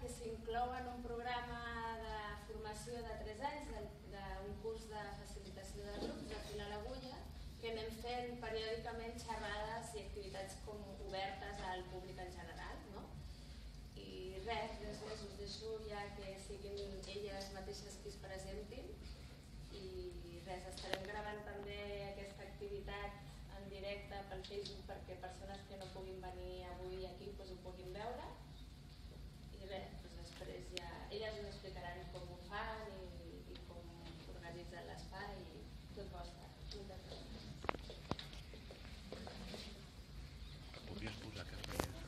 que s'inclou en un programa de formació de 3 anys, d'un curs de facilitació de grups de Fil a l'Agulla, que anem fent periòdicament xerrades i activitats com obertes al públic en general, no? I res, després us deixo ja que siguin elles mateixes qui es presentin. I res, estarem gravant també aquesta activitat en directe pel Facebook perquè persones que no puguin venir avui aquí ho puguin veure. I res, després ja elles us explicaran com ho fan i com organitzen l'espai i tot vostre. Moltes gràcies. Podries posar que es veiés el...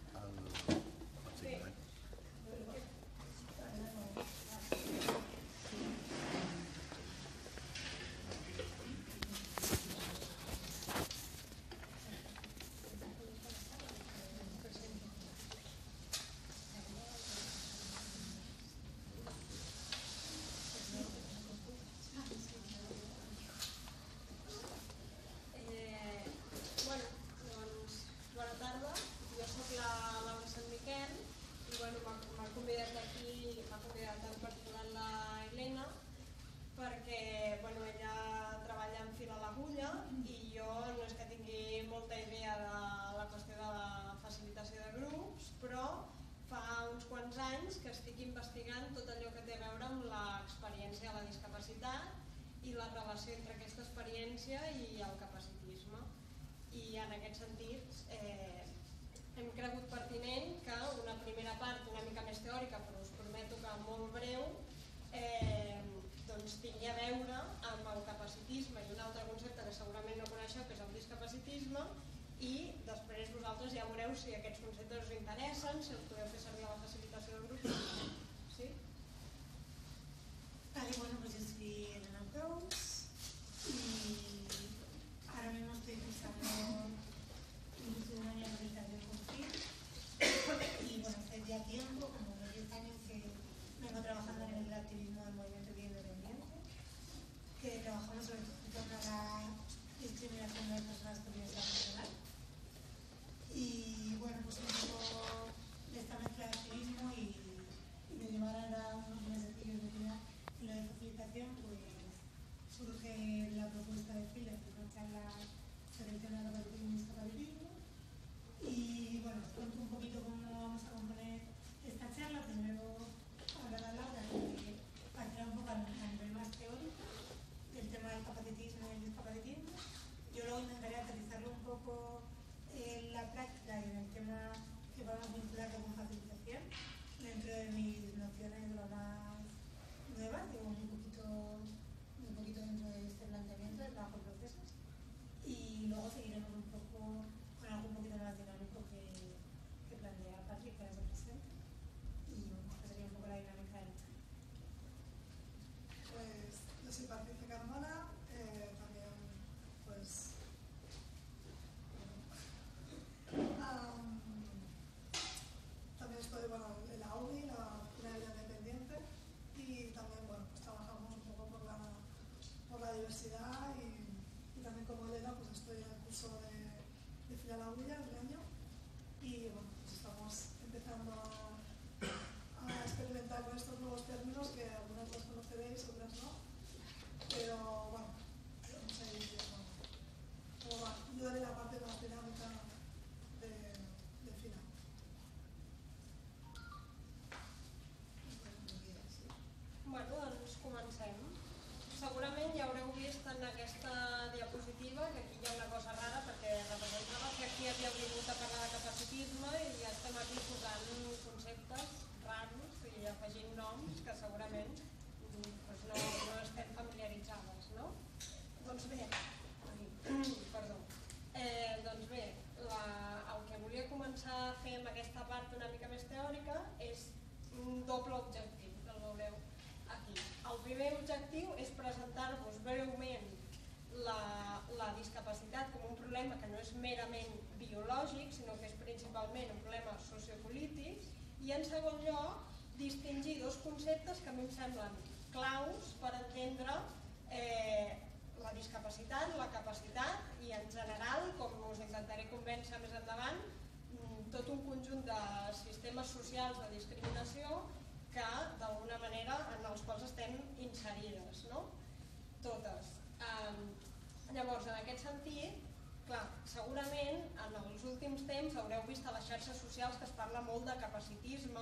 i la relació entre aquesta experiència i el capacitisme. I en aquest sentit hem cregut pertinent que una primera part una mica més teòrica, però us prometo que molt breu, doncs tingui a veure amb el capacitisme i un altre concepte que segurament no coneixeu, que és el discapacitisme, i després vosaltres ja veureu si aquests conceptes us interessen, si els podeu fer servir a la facilitació del grup. Sí? Bueno, pues yo soy Elena Prous y ahora mismo estoy cursando inclusión y habilitación con Fil, y bueno, hace ya tiempo, como 10 años que vengo trabajando en el activismo del movimiento de independiente, que trabajamos sobre todo contra la discriminación de las personas con diversidad funcional. Y bueno, pues un poco de esta mezcla de activismo y de llevar a unos meses de vida en la facilitación, pues surge la propuesta de Fil, que una charla sobre el tema de capacitismo y discapacitismo. Y bueno, os cuento un poquito cómo vamos a componer esta charla. Primero hablará Laura, que partirá un poco a nivel más teórico del tema del capacitismo y el discapacitismo. Yo luego intentaré aterrizarlo un poco en la práctica y en el tema que vamos a vincular con facilitación dentro de mis nociones de lo más nuevas, digamos, un poquito dentro de este planteamiento de trabajo en procesos, y luego seguiremos un poco con algo un poquito más dinámico que plantea Patricia, que ahora se presenta, y pues, sería un poco la dinámica del tema. Pues yo soy Patricia Carmona, también pues también estoy bueno, en la UBI, la Fundación Independiente. Y también, bueno, pues trabajamos un poco por la diversidad y también como Elena, pues estoy en el curso de Fil a l'Agulla del año y, bueno, pues estamos empezando a experimentar con estos nuevos términos que algunas los conoceréis, otras no, pero, bueno, vamos a ir, bueno, yo daré la parte más dinámica de Fil a l'Agulla. Bueno, doncs comencem. Segurament ja haureu vist en aquesta diapositiva que aquí hi ha una cosa rara perquè representava que aquí havíem vingut a parlar de capacitisme i ja estem aquí posant conceptes raros i afegint noms que segurament doncs no estem familiaritzades, no? Doncs bé, perdó. Doncs bé, el que volia començar a fer amb aquesta part una mica més teòrica és un doble objectiu, que el veureu aquí. El primer objectiu és presentar-vos breument la discapacitat com un problema que no és merament biològic, sinó que és principalment un problema sociopolític, i en segon lloc, distingir dos conceptes que a mi em semblen claus per entendre la discapacitat, la capacitat i en general, com us intentaré convèncer més endavant, tot un conjunt de sistemes socials de discriminació que d'alguna manera en els quals estem inserides, no? Totes. Llavors, en aquest sentit, clar, segurament en els últims temps haureu vist a les xarxes socials que es parla molt de capacitisme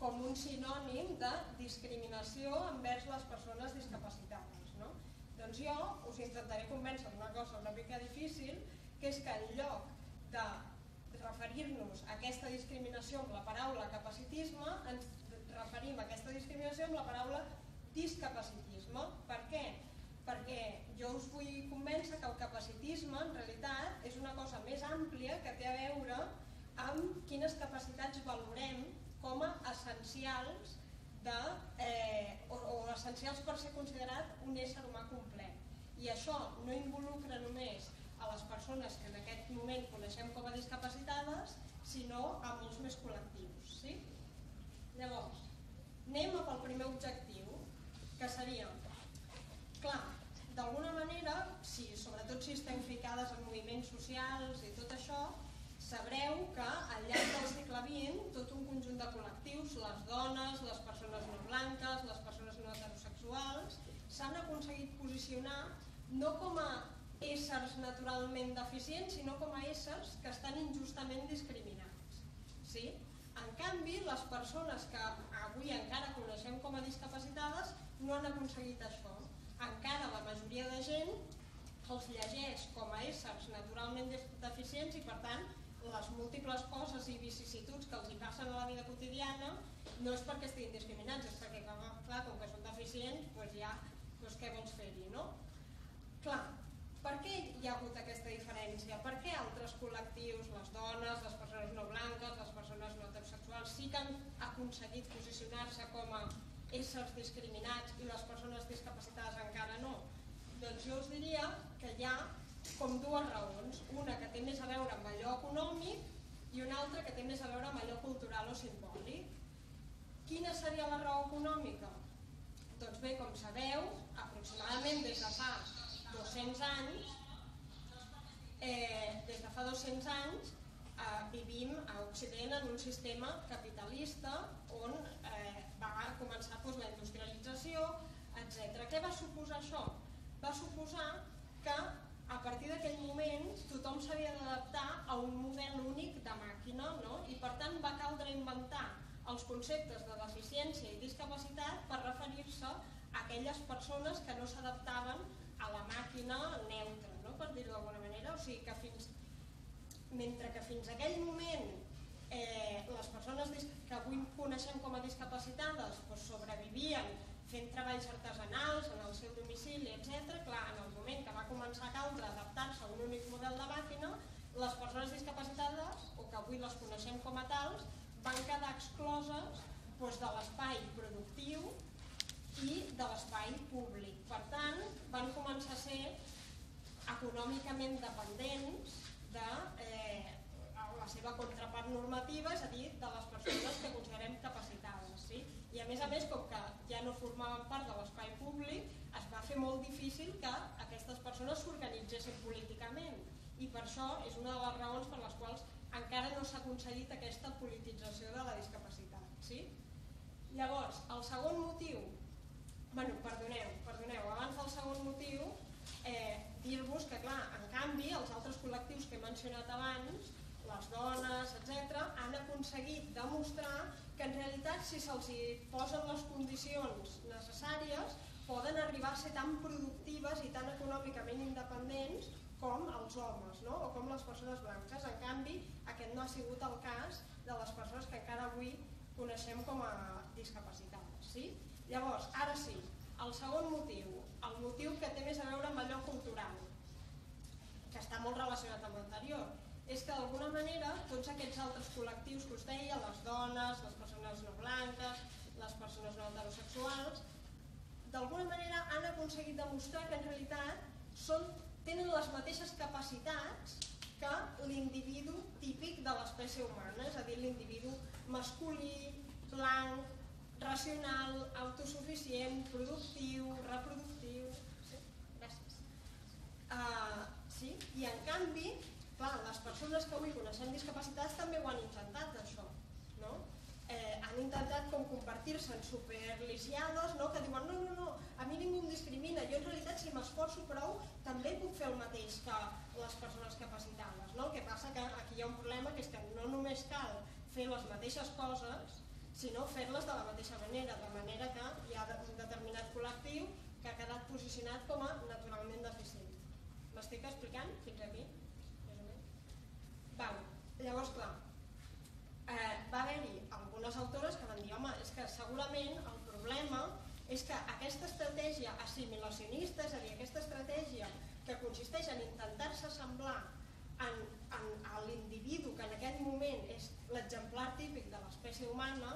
com un sinònim de discriminació envers les persones discapacitades, no? Doncs jo us intentaré convèncer d'una cosa una mica difícil, que és que en lloc de referir-nos a aquesta discriminació amb la paraula capacitisme, ens referim a aquesta discriminació amb la paraula discapacitisme. Per què? Perquè jo us vull convèncer que el capacitisme en realitat és una cosa més àmplia que té a veure amb quines capacitats valorem com a essencials o essencials per ser considerat un ésser humà complet. I això no involucra només a les persones que en aquest moment coneixem com a discapacitades, sinó a molts més col·lectius. Llavors, anem pel primer objectiu, que seria, clar, d'alguna manera, sobretot si esteu ficades en moviments socials i tot això, sabreu que al llarg del segle XX tot un conjunt de col·lectius, les dones, les persones no blanques, les persones no heterosexuals, s'han aconseguit posicionar no com a éssers naturalment deficients, sinó com a éssers que estan injustament discriminats. En canvi, les persones que avui encara coneixem com a discapacitades no han aconseguit això. Encara la majoria de gent els llegeix com a éssers naturalment deficients i, per tant, les múltiples coses i vicissituds que els passen a la vida quotidiana no és perquè estiguin discriminats, és perquè, clar, com que són deficients, doncs ja, què vols fer-hi, no? Clar, per què hi ha hagut aquesta diferència? Per què altres col·lectius, les dones, les persones no blanques, les persones no heterosexuals, sí que han aconseguit posicionar-se com a éssers discriminats i les persones discapacitades encara no? Doncs jo us diria que hi ha com dues raons, una que té més a veure amb allò econòmic i una altra que té més a veure amb allò cultural o simbòlic. Quina seria la raó econòmica? Doncs bé, com sabeu, aproximadament des de fa 200 anys, vivim a Occident en un sistema capitalista on va començar la industrialització, etc. Què va suposar això? Va suposar que a partir d'aquell moment tothom s'havia d'adaptar a un model únic de màquina i per tant va caldre inventar els conceptes de deficiència i discapacitat per referir-se a aquelles persones que no s'adaptaven a la màquina neutra, per dir-ho d'alguna manera. O sigui, mentre que fins aquell moment les persones que avui coneixem com a discapacitades sobrevivien fent treballs artesanals en el seu domicili, etc., clar, en el moment que va començar a caldre adaptar-se a un únic model de màquina, les persones discapacitades, o que avui les coneixem com a tals, van quedar excloses de l'espai productiu i de l'espai públic. Per tant, van començar a ser econòmicament dependents de la seva contrapart normativa, és a dir, de les persones que considerem capacitades. I a més, com que ja no formaven part de l'espai públic, es va fer molt difícil que aquestes persones s'organitzessin políticament. I per això és una de les raons per les quals encara no s'ha aconseguit aquesta politització de la discapacitat. Llavors, el segon motiu, perdoneu, abans del segon motiu, dir-vos que, clar, en canvi, els altres col·lectius que he mencionat abans, les dones, etc., han aconseguit demostrar que en realitat, si se'ls posen les condicions necessàries, poden arribar a ser tan productives i tan econòmicament independents com els homes, o com les persones blanques. En canvi, aquest no ha sigut el cas de les persones que encara avui coneixem com a discapacitades. Llavors, ara sí, el segon motiu, el motiu que té més a veure amb allò cultural, que està molt relacionat amb l'anterior, és que d'alguna manera tots aquests altres col·lectius que us deia, les dones, les persones no blanques, les persones no heterosexuals, d'alguna manera han aconseguit demostrar que en realitat tenen les mateixes capacitats que l'individu típic de l'espècie humana, és a dir, l'individu masculí, blanc, racional, autosuficient, productiu, reproductiu... I en canvi, les persones que avui coneixem discapacitats també ho han intentat, això. Han intentat com convertir-se en superlisiades, no? Que diuen, no, no, no, a mi ningú em discrimina, jo en realitat si m'esforço prou també puc fer el mateix que les persones capacitades, no? El que passa que aquí hi ha un problema que és que no només cal fer les mateixes coses, sinó fer-les de la mateixa manera, de manera que hi ha un determinat col·lectiu que ha quedat posicionat com a naturalment deficient. M'estic explicant fins aquí? Llavors, clar, va haver-hi algunes autores que van dir, home, és que segurament el problema és que aquesta estratègia assimilacionista, és a dir, aquesta estratègia que consisteix en intentar-se semblar a l'individu que en aquest moment és l'exemplar típic de l'espècie humana,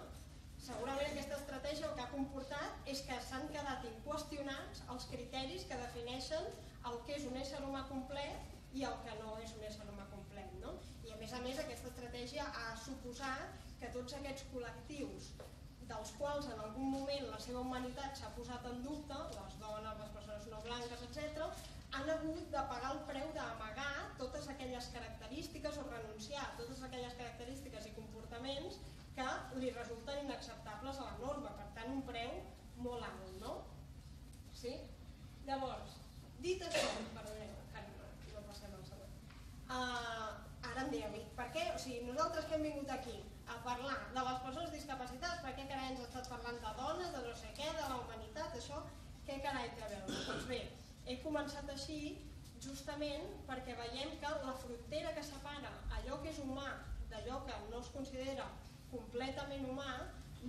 segurament aquesta estratègia el que ha comportat és que s'han quedat inqüestionats els criteris que defineixen el que és un ésser humà complet i el que no és un ésser humà complet, no? I a més aquesta estratègia ha suposat que tots aquests col·lectius dels quals en algun moment la seva humanitat s'ha posat en dubte, les dones, les persones no blanques, etc., han hagut de pagar el preu d'amagar totes aquelles característiques o renunciar a totes aquelles característiques i comportaments que li resulten inacceptables a la norma, per tant un preu molt alt, no? Sí? Llavors, dit això, perdoneu, no passem al següent. Ara em diré, per què? O sigui, nosaltres que hem vingut aquí a parlar de les persones discapacitades, per què carai ens ha estat parlant de dones, de no sé què, de la humanitat, això, què carai té a veure? Doncs bé, he començat així justament perquè veiem que la frontera que separa allò que és humà d'allò que no es considera completament humà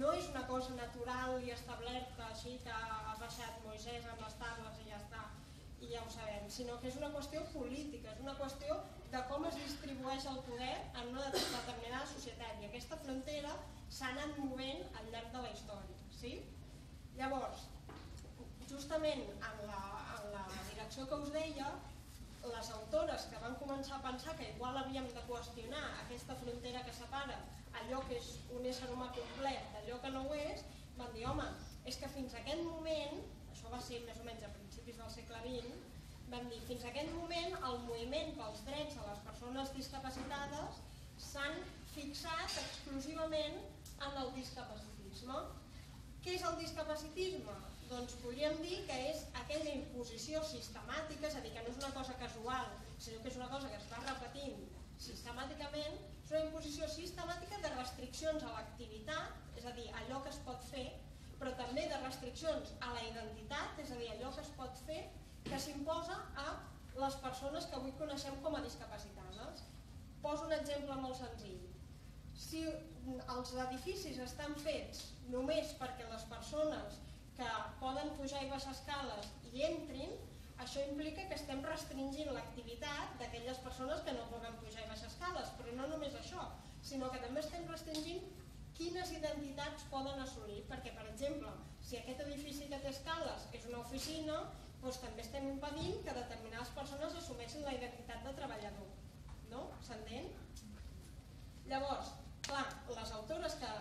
no és una cosa natural i establerta així que ha baixat Moisès amb les tables i ja està, i ja ho sabem, sinó que és una qüestió política, és una qüestió de com es distribueix el poder en una determinada societat, i aquesta frontera s'ha anat movent al llarg de la història. Llavors, justament en la direcció que us deia, les autores que van començar a pensar que igual havíem de qüestionar aquesta frontera que separa allò que és un ésser humà complet d'allò que no ho és, van dir, home, és que fins a aquest moment, això va ser més o menys a principis del segle XX, vam dir, fins a aquest moment el moviment pels drets de les persones discapacitades s'han fixat exclusivament en el discapacitisme. Què és el discapacitisme? Doncs podríem dir que és aquella imposició sistemàtica, és a dir, que no és una cosa casual, sinó que és una cosa que es va repetint sistemàticament, és una imposició sistemàtica de restriccions a l'activitat, és a dir, allò que es pot fer, però també de restriccions a la identitat, és a dir, allò que es pot fer que s'imposa a les persones que avui coneixem com a discapacitades. Poso un exemple molt senzill. Si els edificis estan fets només perquè les persones que poden pujar i baixar escales hi entrin, això implica que estem restringint l'activitat d'aquelles persones que no poden pujar i baixar escales, però no només això, sinó que també estem restringint quines identitats poden assolir, perquè per exemple, si aquest edifici que té escales és una oficina, doncs també estem impedint que determinades persones assumeixin la identitat de treballador, no? S'entén? Llavors, clar, les autores que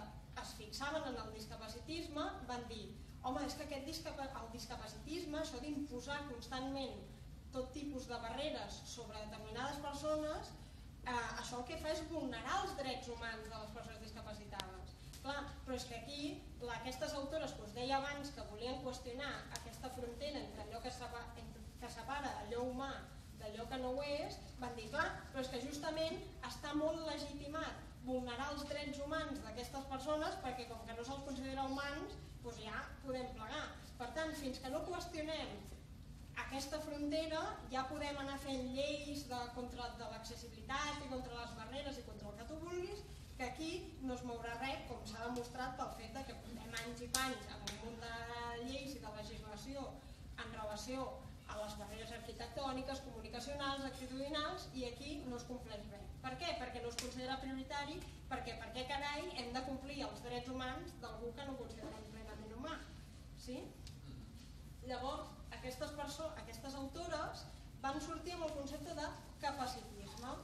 es fixaven en el discapacitisme van dir, home, és que el discapacitisme, això d'imposar constantment tot tipus de barreres sobre determinades persones, això el que fa és vulnerar els drets humans de les persones discapacitades. Clar, però és que aquí aquestes autores que us deia abans que volien qüestionar aquesta frontera entre allò que separa allò humà d'allò que no ho és, van dir, clar, però és que justament està molt legitimat vulnerar els drets humans d'aquestes persones perquè com que no se'ls considera humans, doncs ja podem plegar. Per tant, fins que no qüestionem aquesta frontera ja podem anar fent lleis de l'accessibilitat i contra les barreres i contra el que tu vulguis, que aquí no es mourà res, com s'ha demostrat pel fet que portem anys i panys amb un munt de lleis i de legislació en relació a les barreres arquitectòniques, comunicacionals, actitudinals, i aquí no es compleix res. Per què? Perquè no es considera prioritari, perquè per què carai hem de complir els drets humans d'algú que no considerem plenament humà. Llavors, aquestes autores van sortir amb el concepte de capacitisme.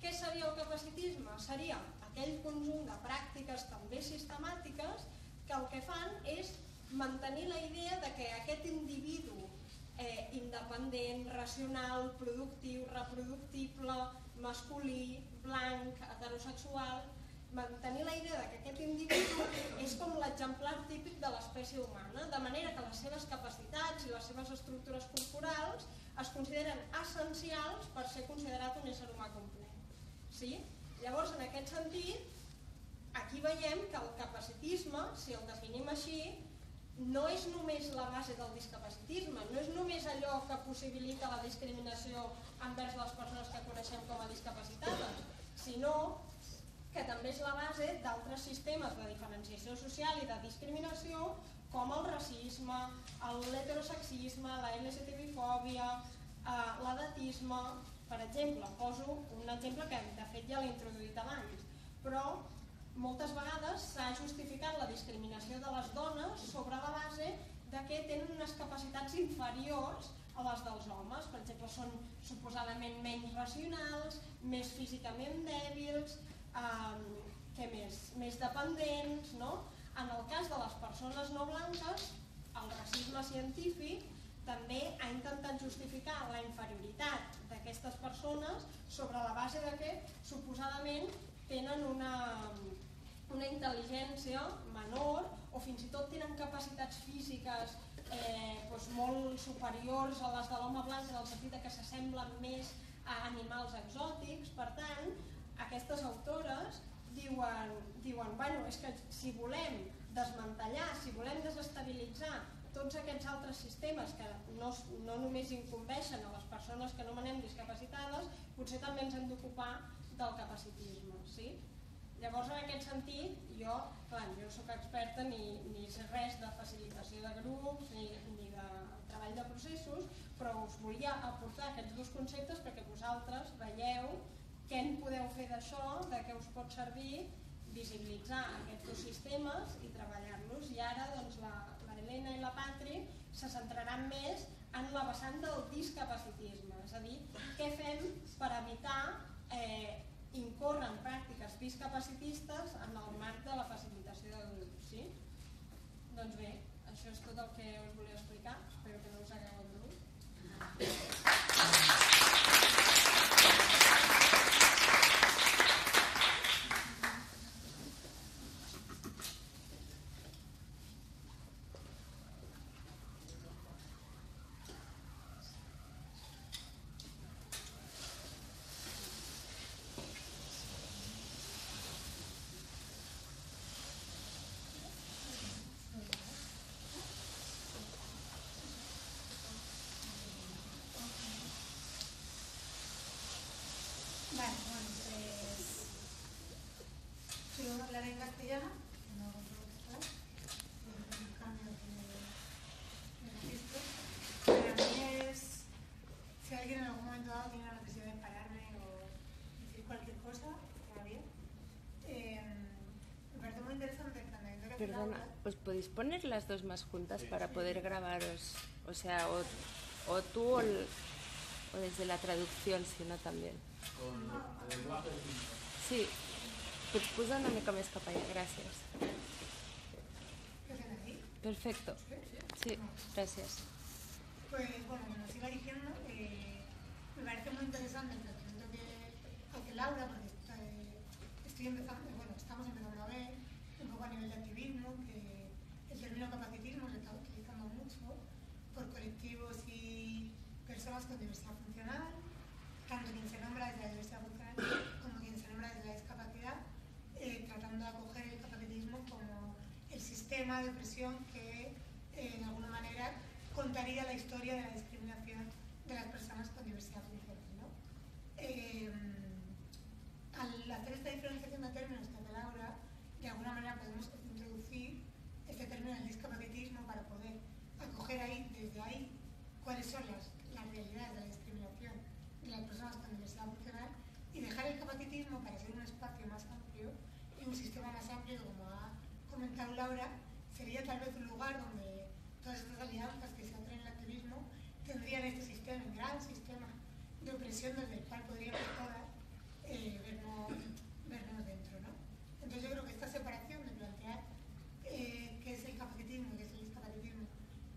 Què seria el capacitisme? Seria aquell conjunt de pràctiques també sistemàtiques que el que fan és mantenir la idea que aquest individu independent, racional, productiu, reproductible, masculí, blanc, heterosexual, mantenir la idea que aquest individu és l'exemplar típic de l'espècie humana, de manera que les seves capacitats i les seves estructures corporals es consideren essencials per ser considerat un ésser humà complet. Sí? Llavors, en aquest sentit, aquí veiem que el capacitisme, si el definim així, no és només la base del discapacitisme, no és només allò que possibilita la discriminació envers les persones que coneixem com a discapacitades, sinó que també és la base d'altres sistemes de diferenciació social i de discriminació com el racisme, l'heterosexisme, la LGTB-fòbia, l'edatisme, per exemple. Poso un exemple que de fet ja l'he introduït abans, però moltes vegades s'ha justificat la discriminació de les dones sobre la base que tenen unes capacitats inferiors a les dels homes. Per exemple, són suposadament menys racionals, més físicament dèbils, més dependents. En el cas de les persones no blanques, el racisme científic també ha intentat justificar la inferioritat d'aquestes persones sobre la base que suposadament tenen una intel·ligència menor o fins i tot tenen capacitats físiques molt superiors a les de l'home blanc en el sentit que s'assemblen més a animals exòtics. Per tant, aquestes autores diuen que si volem desmantellar, si volem desestabilitzar tots aquests altres sistemes que no només incumbeixen a les persones que anomenem discapacitades, potser també ens hem d'ocupar del capacitisme. Llavors, en aquest sentit, jo no soc experta ni sé res de facilitació de grups ni de treball de processos, però us volia aportar aquests dos conceptes perquè vosaltres veieu què en podeu fer d'això, de què us pot servir visibilitzar aquests dos sistemes i treballar-los. I ara la Elena i la Patri se centraran més en la vessant del discapacitisme, és a dir, què fem per evitar incorren pràctiques discapacitistes en el marc de la facilitació de grups. Doncs bé, això és tot el que us volia explicar. Espero que no us hagueu en castellano, no puedo estar, es un cambio de registro. Para mí es, si alguien en algún momento dado tiene la necesidad de pararme o decir cualquier cosa, está bien. Me parece muy interesante el planteamiento que... Perdona, ¿os podéis poner las dos más juntas para poder grabaros? O sea, o tú o desde la traducción, si no también. Sí. Pues posa una mica més cap allà, gràcies. Perfecto. Sí, gracias. Pues bueno, como os iba diciendo, me parece muy interesante el tratamiento que Laura, porque estamos empezando a ver, un poco a nivel de activismo, que el término capacitismo lo está utilizando mucho por colectivos y personas con diversidad funcional, tanto quien se nombra desde la diversidad funcional como quien se nombra desde la discapacidad, tratando de acoger el capacitismo como el sistema de opresión que de alguna manera contaría la historia de la discriminación de las personas con diversidad funcional, ¿no? Al hacer esta diferenciación de términos que hace Laura, de alguna manera podemos introducir este término del discapacitismo para poder acoger desde ahí cuáles son las realidades de la discriminación de las personas con diversidad funcional y dejar el capacitismo para ser un espacio más amplio y un sistema más amplio, como ha comentado Laura, sería tal vez un lugar donde todas estas alianzas que se atraen al activismo tendrían este sistema, un gran sistema de opresión desde el cual podríamos todas vernos dentro, ¿no? Entonces yo creo que esta separación de plantear qué es el capacitismo y qué es el discapacitismo,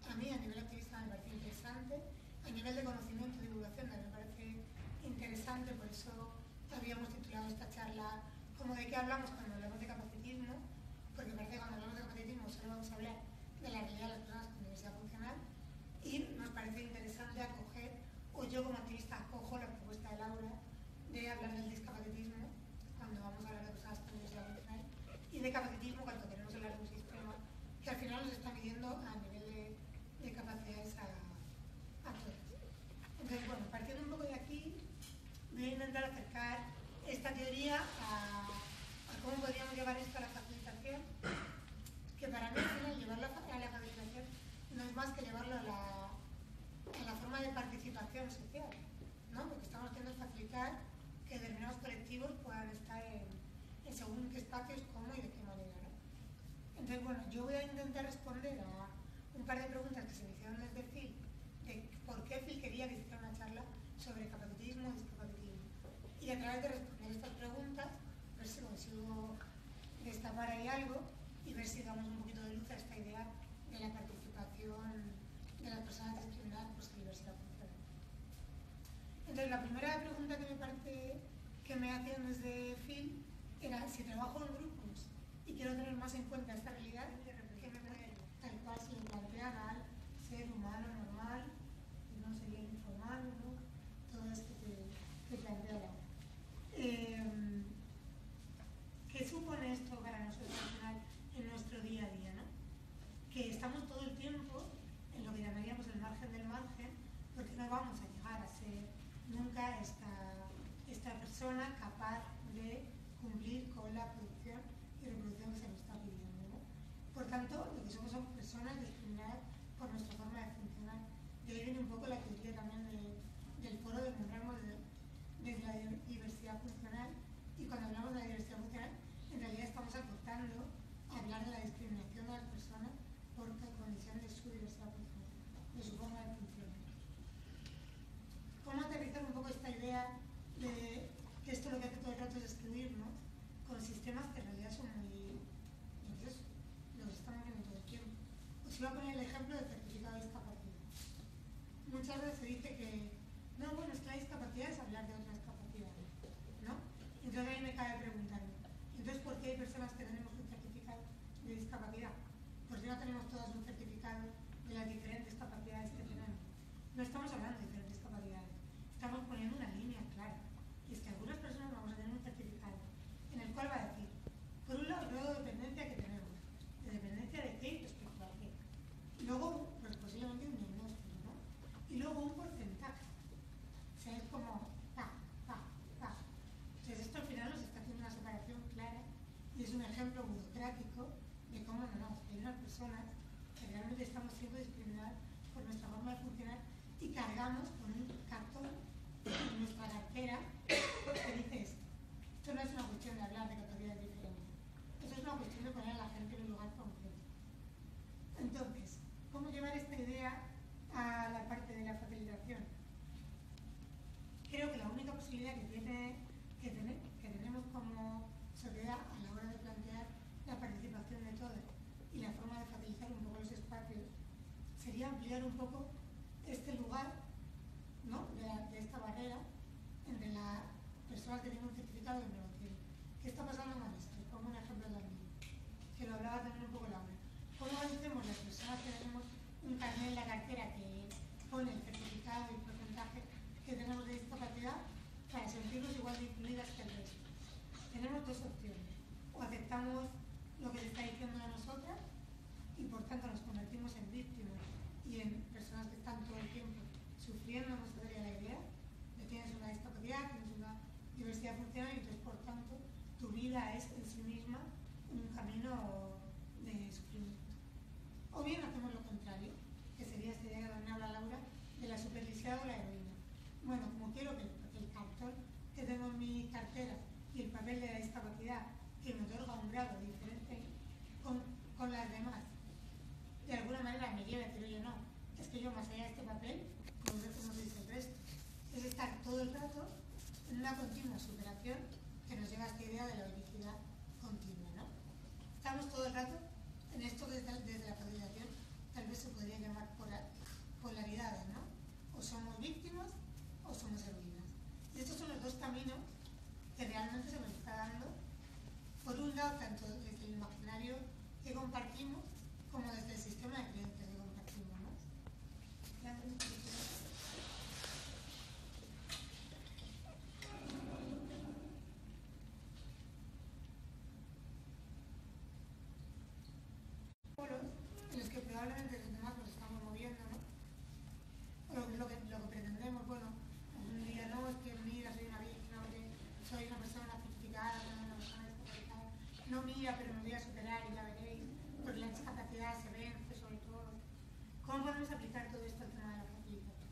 a mí a nivel activista me parece interesante, a nivel de conocimiento y divulgación también me parece interesante, por eso habíamos titulado esta charla como de qué hablamos cuando hablamos de capacitismo, porque parece que cuando hablamos de capacitismo de capacitismo cuando tenemos que hablar de un sistema que al final nos está midiendo a nivel de capacidades a todas. Entonces, bueno, partiendo un poco de aquí, voy a intentar acercar esta teoría a cómo podríamos llevar esto a la facilitación, que para mí, al final, llevarlo a la facilitación no es más que llevarlo a la forma de participación social, ¿no? Porque estamos haciendo es facilitar que determinados colectivos puedan estar en según qué espacios, cómo y de qué manera, ¿no? Entonces, bueno, yo voy a intentar responder a un par de preguntas que se me hicieron desde Fil, de por qué Fil quería que hiciera una charla sobre capacitismo y discapacitismo. Y a través de responder estas preguntas, ver si consigo destapar ahí algo y ver si damos un poquito de luz a esta idea de la participación de las personas discriminadas por su diversidad funcional. Entonces, la primera pregunta que me hacían desde Fil era, si trabajo en grupos y quiero tener más en cuenta esta realidad, ¿qué me puede tal cual se plantear al ser humano normal, no sería informal, ¿no? Todo esto que planteaba. ¿Qué supone esto para nosotros al final en nuestro día a día, ¿no? Que estamos todo el tiempo en lo que llamaríamos el margen del margen, porque no vamos a llegar a ser nunca esta persona capaz de cumplir con la producción y reproducción que se nos está pidiendo, ¿no? Por tanto, lo que somos personas discriminadas por nuestra forma de funcionar. De ahí viene un poco la teoría también del foro del nombramos de la diversidad funcional, y cuando hablamos de la diversidad funcional, en realidad estamos aportando a hablar de la discriminación de las personas por condición de su diversidad funcional, de su forma de funcionar. ¿Cómo aterrizar un poco esta idea de que esto lo que hace todo el rato es excluirnos con sistemas que en realidad son muy... Entonces, los estamos viendo todo el tiempo. Os iba a poner el ejemplo del certificado de discapacidad. Muchas veces se dice que, no, bueno, es que la discapacidad es hablar de otras capacidades, ¿no? Entonces ahí me cabe preguntarme, entonces, ¿por qué hay personas que tenemos un certificado de discapacidad? Pues si no tenemos todas un certificado de las diferentes capacidades que tenemos. No estamos hablando de diferentes capacidades, estamos poniendo una línea clara. Y es que algunas personas vamos a tener un certificado en el cual va a decir, por un lado, el grado de dependencia que tenemos, de dependencia de qué respecto a qué. Luego, pues posiblemente un diagnóstico, ¿no? Y luego un porcentaje. O sea, es como, pa, pa, pa. Entonces esto al final nos está haciendo una separación clara y es un ejemplo burocrático de cómo hay unas personas que realmente estamos siendo discriminadas por nuestra forma de funcionar y cargamos con un cartón en nuestra cartera que dice esto. Esto no es una cuestión de hablar de categorías diferentes. Esto es una cuestión de poner a la gente en un lugar concreto. Entonces, ¿cómo llevar esta idea a la parte de la facilitación? Creo que la única posibilidad que tenemos como sociedad a la hora de plantear la participación de todos y la forma de facilitar un poco los espacios sería ampliar un poco este lugar, ¿no? de esta barrera entre las personas que tienen un certificado y no lo tienen. ¿Qué está pasando con esto? Pongo un ejemplo también, que lo hablaba también un poco Laura. ¿Cómo hacemos las personas que tenemos un carnet en la cartera que pone el certificado y el porcentaje que tenemos de discapacidad para sentirnos igual de incluidas que el resto? Tenemos dos opciones. O aceptamos lo que se está diciendo de nosotras y por tanto nos convertimos en víctimas y en personas que están todo el tiempo sufriendo, no se daría la idea de que tienes una discapacidad, tienes una diversidad funcional y entonces por tanto tu vida es en sí misma un camino de sufrimiento. O bien hacemos lo contrario, que sería esta idea que también habla Laura de la superlisiada o la heroína. Bueno, como quiero que el cartón que tengo en mi cartera y el papel de la discapacidad que me otorga un grado diferente con las demás, de alguna manera me lleva, pero yo no. Es que yo, más allá de este papel, como vosotros dice el resto, es estar todo el rato en una continua superación que nos lleva a esta idea de la heroicidad continua, ¿no? Estamos todo el rato en esto desde la facilitación, tal vez se podría llamar polaridades, ¿no? O somos víctimas o somos heroínas. Y estos son los dos caminos que realmente se nos está dando. Por un lado, tanto desde el imaginario que compartimos como desde el sistema de creencias que compartimos, ¿no? horario laboral, por la discapacidad severa, pues sobre todo. ¿Cómo podemos aplicar todo esto al tema de la facilitación?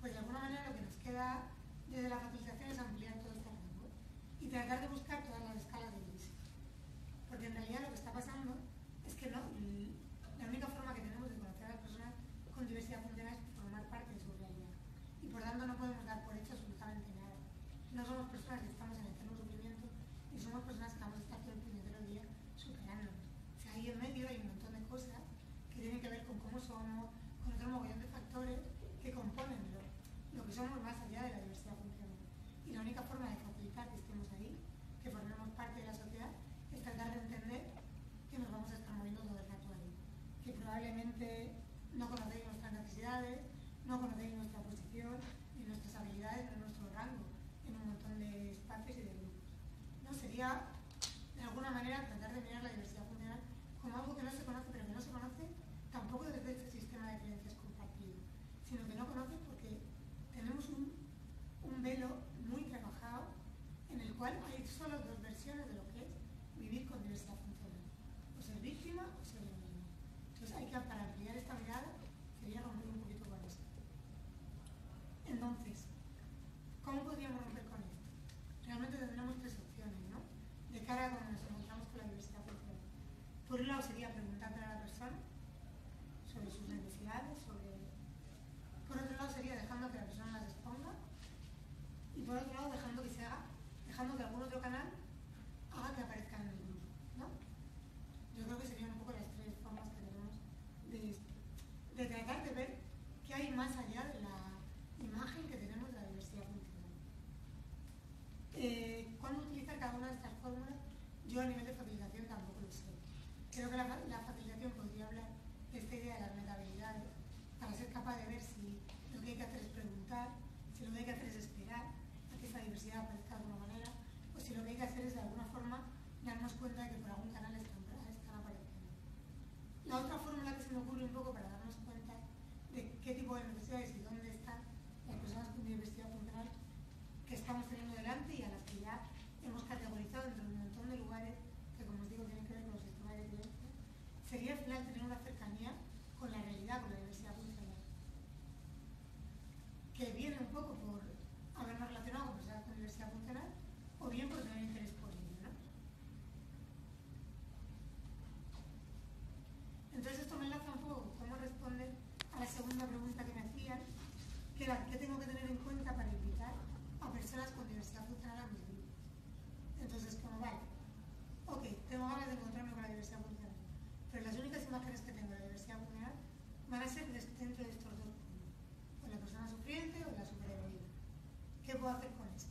Pues de alguna manera lo que nos queda desde la facilitación es ampliar todo este rango y tratar de buscar todas las escalas de gris. Porque en realidad lo que está pasando es que no, la única forma que tenemos de conocer a las personas con diversidad funcional es formar parte de su realidad. Y por tanto no podemos dar por hecho absolutamente nada. No somos personas que estamos en eterno sufrimiento y somos personas que vamos a estar todo el puñetero día superándonos. O sea, ahí en medio hay un montón de cosas que tienen que ver con cómo somos, con otro mogollón de factores que componen lo que somos más allá de la diversidad funcional. Y la única forma de facilitar que estemos ahí, que formemos parte de la sociedad, es tratar de entender que nos vamos a estar moviendo todo el rato ahí. Que probablemente no conocéis nuestras necesidades, no conocéis nuestra posición, ni nuestras habilidades, ni nuestro rango, en un montón de espacios y de grupos. ¿No? Sería, de alguna manera, tratar de mirar la diversidad funcional como algo que no se conoce, pero que no se conoce tampoco desde este sistema de creencias compartido, sino que no conoce porque tenemos un velo muy trabajado en el cual hay solo dos versiones de lo que es vivir con diversidad funcional. O ser víctima o ser enemigo. Entonces hay que, para ampliar esta mirada, sería romper un poquito con esto. Entonces, ¿cómo podríamos romper con esto? Realmente tendremos tres opciones, ¿no? De cara a cuando nos encontramos con la diversidad funcional. Por un lado sería preguntándole a la persona sobre sus necesidades, por otro lado sería dejando que la persona las exponga y por otro lado dejando que se haga, dejando que algún otro canal haga que aparezca en el grupo, ¿no? Yo creo que serían un poco las tres formas que tenemos de tratar de ver qué hay más allá de la imagen que tenemos de la diversidad funcional. ¿Cuándo utilizar cada una de estas fórmulas? Yo a nivel de facilitación tampoco lo sé. Creo que la facilitación podría hablar de esta idea de las metahabilidades, para ser capaz de ver si lo que hay que hacer es preguntar, si lo que hay que hacer es esperar a que esta diversidad aparezca de alguna manera, o si lo que hay que hacer es de alguna forma darnos cuenta de que por algún canal están apareciendo. La otra fórmula que se me ocurre un poco para darnos cuenta de qué tipo de necesidades y dónde están las personas con diversidad funcional que estamos teniendo delante y a las que ya hemos categorizado dentro de un montón de lugares que, como os digo, tienen que ver con los sistemas de creencia, sería al final tener una cercanía con la realidad, con la diversidad funcional, que viene un poco por habernos relacionado con personas con diversidad funcional o bien por tener interés por ello, ¿no? Entonces esto me enlaza un poco cómo responder a la segunda pregunta que me hacían, que era ¿qué tengo que tener en cuenta para invitar a personas con diversidad funcional a mis grupos? Entonces, como vale, ok, tengo ganas de encontrarme con la diversidad funcional, pero las únicas imágenes que tengo de la diversidad funcional van a ser dentro de estos dos puntos, o la persona sufriente o la superheroína. ¿Qué puedo hacer con esto?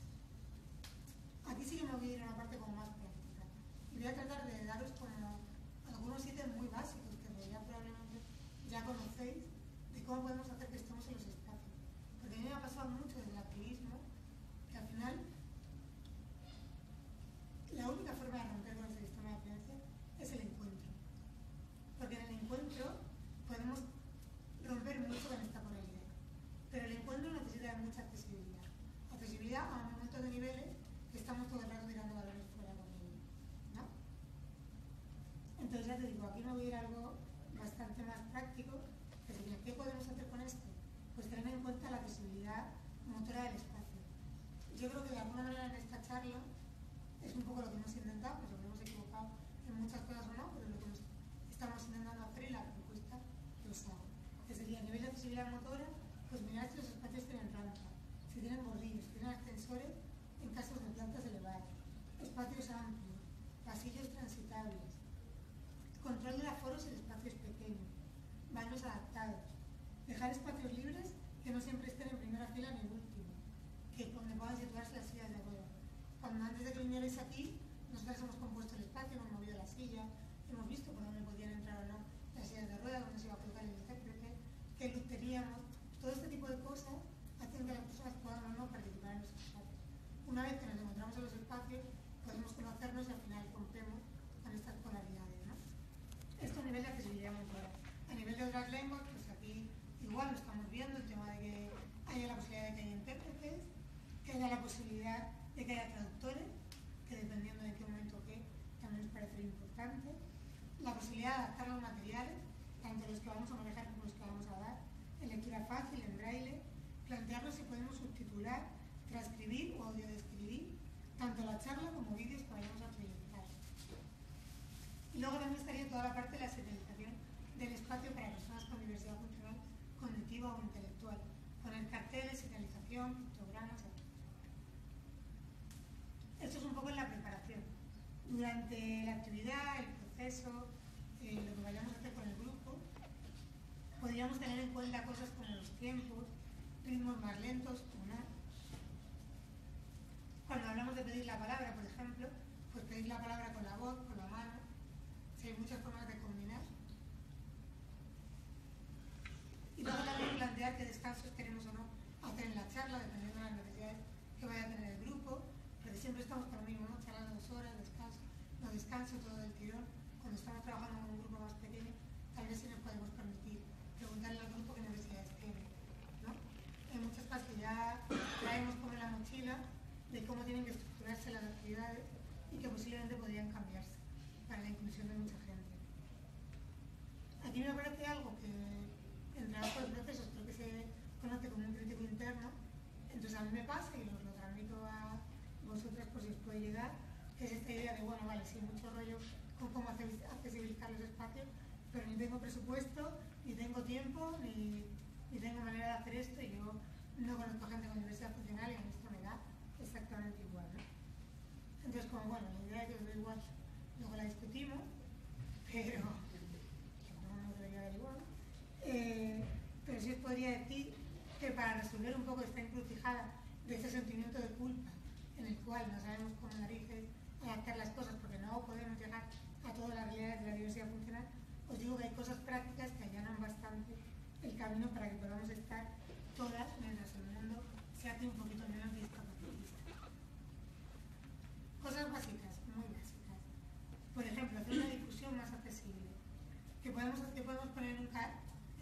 Aquí sí que me voy a ir a una parte como más práctica y voy a tratar de daros como algunos ítems muy básicos que ya probablemente ya conocéis de cómo podemos hacer que estemos en los espacios, porque a mí me ha pasado mucho desde el activismo que al final la única forma de romper con el sistema de creencias es el encuentro. Porque en el encuentro podemos romper mucho con esta polaridad. Pero el encuentro necesita mucha accesibilidad. Accesibilidad a un montón de niveles que estamos todo el rato tirando valores fuera con ellos, ¿no? Entonces ya te digo, aquí me voy a ir a algo bastante más práctico. Que sería, ¿qué podemos hacer con esto? Pues tener en cuenta la accesibilidad motora del espacio. Yo creo que de alguna manera en esta charla es un poco lo que hemos intentado, pues lo que hemos equivocado en muchas cosas o no, pero lo que hemos estamos intentando hacer y la propuesta que os hago. Que sería, a nivel de accesibilidad motora, pues mirad si los espacios tienen rampa, si tienen bordillos, si tienen ascensores en casos de plantas elevadas, espacios amplios, pasillos transitables, control de aforos en espacios pequeños, baños adaptados, dejar espacios libres que no siempre estén en primera fila ni en última, que donde puedan situarse las sillas de ruedas. Cuando antes de que vinierais aquí, nosotros hemos compuesto el espacio, hemos movido la silla, hemos visto por dónde podían entrar o no las sillas de ruedas, dónde se iba a colocar el intérprete, qué luz teníamos. Todo este tipo de cosas hacen que las personas puedan o no participar en los espacios. Una vez que nos encontramos en los espacios, podemos conocernos y al final rompemos con estas polaridades, ¿no? Esto a nivel de accesibilidad motora. A nivel de otras lenguas, pues aquí igual lo estamos viendo, el tema de que haya la posibilidad de que haya intérpretes, que haya la posibilidad de que haya traductores, que dependiendo de qué momento qué, también nos parece importante. posibilidad de adaptar los materiales, tanto los que vamos a manejar como los que vamos a dar, en lectura fácil, en braille, plantearnos si podemos subtitular, transcribir o audiodescribir, tanto la charla como vídeos que vayamos a proyectar. Y luego también estaría toda la parte de la señalización del espacio para personas con diversidad cultural, cognitiva o intelectual, con el cartel de señalización, pictogramas, etc. Esto es un poco en la preparación. Durante la actividad, el proceso, lo que vayamos a hacer con el grupo, podríamos tener en cuenta cosas como los tiempos, ritmos más lentos o nada. Cuando hablamos de pedir la palabra, por ejemplo, pues pedir la palabra con la voz, con la mano, si hay muchas formas de combinar. Y luego también plantear qué descansos tenemos o no hacer en la charla, dependiendo de las necesidades que vaya a tener el grupo, porque siempre estamos con lo mismo, ¿no? Charlando 2 horas, descanso, no descanso, todo del tirón. Cuando estamos trabajando con un grupo más pequeño, tal vez sí nos podemos permitir preguntarle al grupo qué necesidades tiene, ¿no? Hay muchas cosas que ya traemos como en la mochila de cómo tienen que estructurarse las actividades y que posiblemente podrían cambiarse para la inclusión de mucha gente. Aquí me aparece algo que en trabajo de procesos creo que se conoce como un crítico interno, entonces a mí me pasa y os lo transmito a vosotras por si os puede llegar, que es esta idea de, bueno, vale, sí, mucho rollo con cómo accesibilizar los espacios, pero ni tengo presupuesto, ni tengo tiempo, ni tengo manera de hacer esto, y yo no conozco gente con diversidad funcional y en esto me da exactamente igual, ¿no? Entonces, como bueno, la idea de que os da igual, luego la discutimos, pero no nos debería dar igual, pero sí os podría decir que para resolver un poco esta encrucijada de ese sentimiento de culpa, en el cual no sabemos cómo narices adaptar las cosas porque no podemos llegar a todas las realidades de la diversidad funcional, os digo que hay cosas prácticas que allanan bastante el camino para que podamos estar todas mientras el mundo se hace un poquito menos discapacitista. Cosas básicas, muy básicas. Por ejemplo, hacer una difusión más accesible. Que podemos poner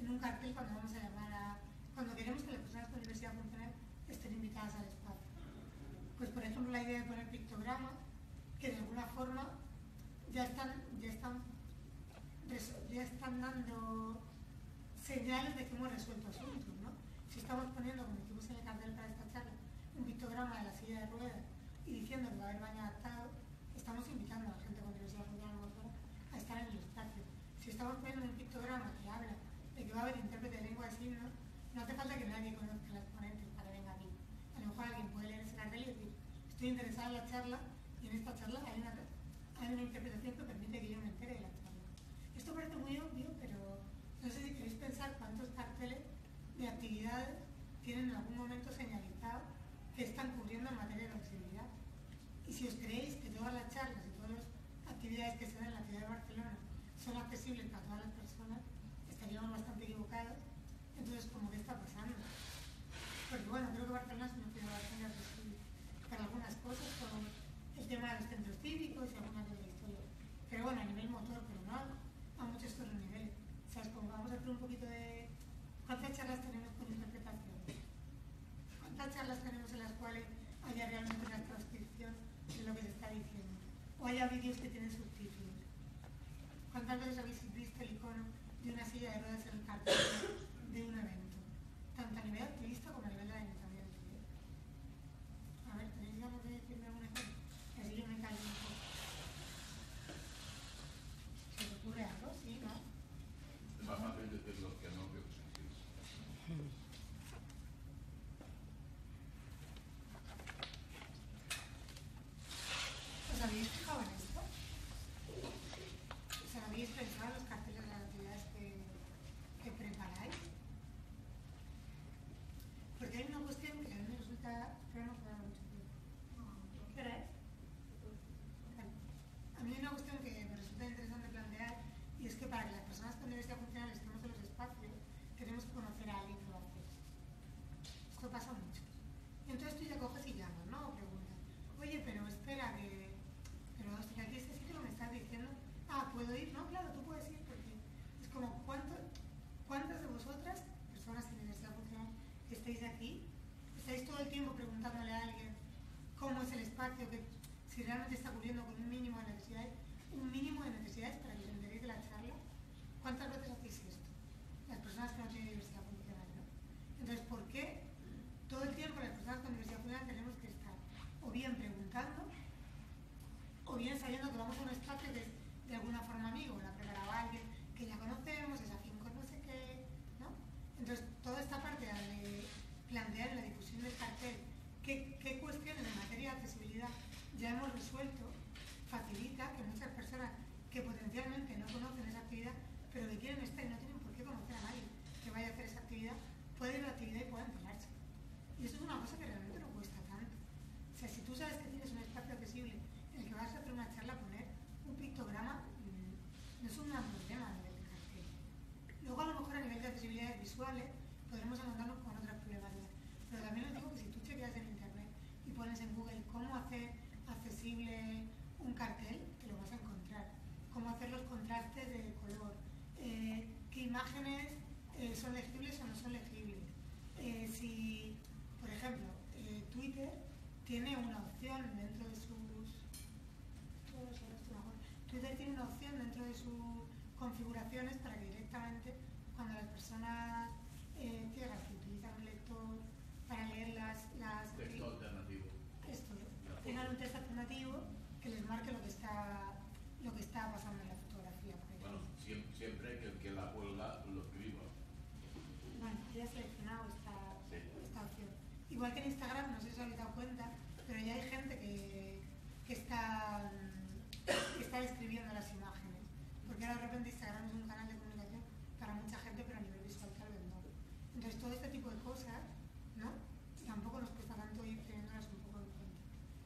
en un cartel cuando vamos a llamar a... cuando queremos que las personas con diversidad funcional estén invitadas al espacio. Pues por ejemplo la idea de poner pictogramas que de alguna forma ya están dando señales de que hemos resuelto asuntos, ¿no? Si estamos poniendo, como hicimos en el cartel para esta charla, un pictograma de la silla de ruedas y diciendo que va a haber baño adaptado, estamos invitando a la gente con diversidad funcional a estar en el espacio. Si estamos poniendo un pictograma que habla de que va a haber intérprete de lengua de signos, no hace falta que nadie conozca las ponentes para que venga aquí. A lo mejor alguien puede leer ese cartel y decir, estoy interesado en la charla y en esta charla hay una interpretación que permite que yo me entere de la charla. Esto parece muy obvio, pero no sé si queréis pensar cuántos carteles de actividades tienen en algún momento señalizado que están cubriendo en materia de accesibilidad. Y si os creéis que todas las charlas y todas las actividades que se dan en la ciudad de Barcelona son accesibles para todas las personas, estaríamos bastante equivocados. Entonces, ¿cómo que está pasando? Porque bueno, creo que Barcelona es una ciudad bastante accesible para algunas cosas, como el tema de los centros cívicos y algunas de la historia. Pero bueno, a nivel motor, pero no a muchos otros niveles. O sea, es como vamos a hacer un poquito de... ¿Cuántas charlas tenemos con interpretación? ¿Cuántas charlas tenemos en las cuales haya realmente una transcripción de lo que se está diciendo? ¿O haya vídeos que tienen subtítulos? ¿Cuántas veces habéis visto el icono de una silla de ruedas en el cartel de un evento? Tanto a nivel activista como a nivel de ayuntamiento. A ver, ¿tenéis ganas de decirme alguna cosa? Así yo me callo un poco. ¿Se te ocurre algo? Sí, ¿no? Es más fácil decir los que no, que os sentís. ¿Os habéis fijado en esto? ¿Os habéis pensado en los carteles de las actividades que preparáis? Porque hay una cuestión que a mí me resulta, pero no puedo mucho tiempo. ¿Qué hora es? A mí hay una cuestión que me resulta interesante plantear, y es que para que las personas con diversidad funcional estemos en los espacios, tenemos que conocer a alguien que lo hace. Esto pasa mucho. Y entonces tú ya coges y llamas, ¿no? O preguntas, oye, pero espera, que... pero hostia, aquí este sitio me estás diciendo, ah, ¿puedo ir? No, claro, tú puedes ir, porque es como, ¿cuántas de vosotras, personas sin diversidad funcional, que estáis aquí, estáis todo el tiempo preguntándole a alguien cómo es el espacio, que si realmente está cubriendo con un mínimo de necesidades para que os enteréis de la charla? tiene una opción dentro de sus... Twitter tiene una opción dentro de sus configuraciones para que directamente cuando las personas ciegas que utilizan un lector para leer las texto alternativo. Esto, tengan un texto alternativo que les marque lo que está pasando en la fotografía. Bueno, siempre que la huelga lo escriba. Bueno, ya he seleccionado esta opción. Igual que en Instagram, no sé si os habéis dado cuenta, pero ya hay gente que está describiendo las imágenes. Porque ahora de repente Instagram es un canal de comunicación para mucha gente, pero a nivel visual tal vez no. Entonces todo este tipo de cosas, ¿no? Tampoco nos cuesta tanto ir teniéndolas un poco en cuenta.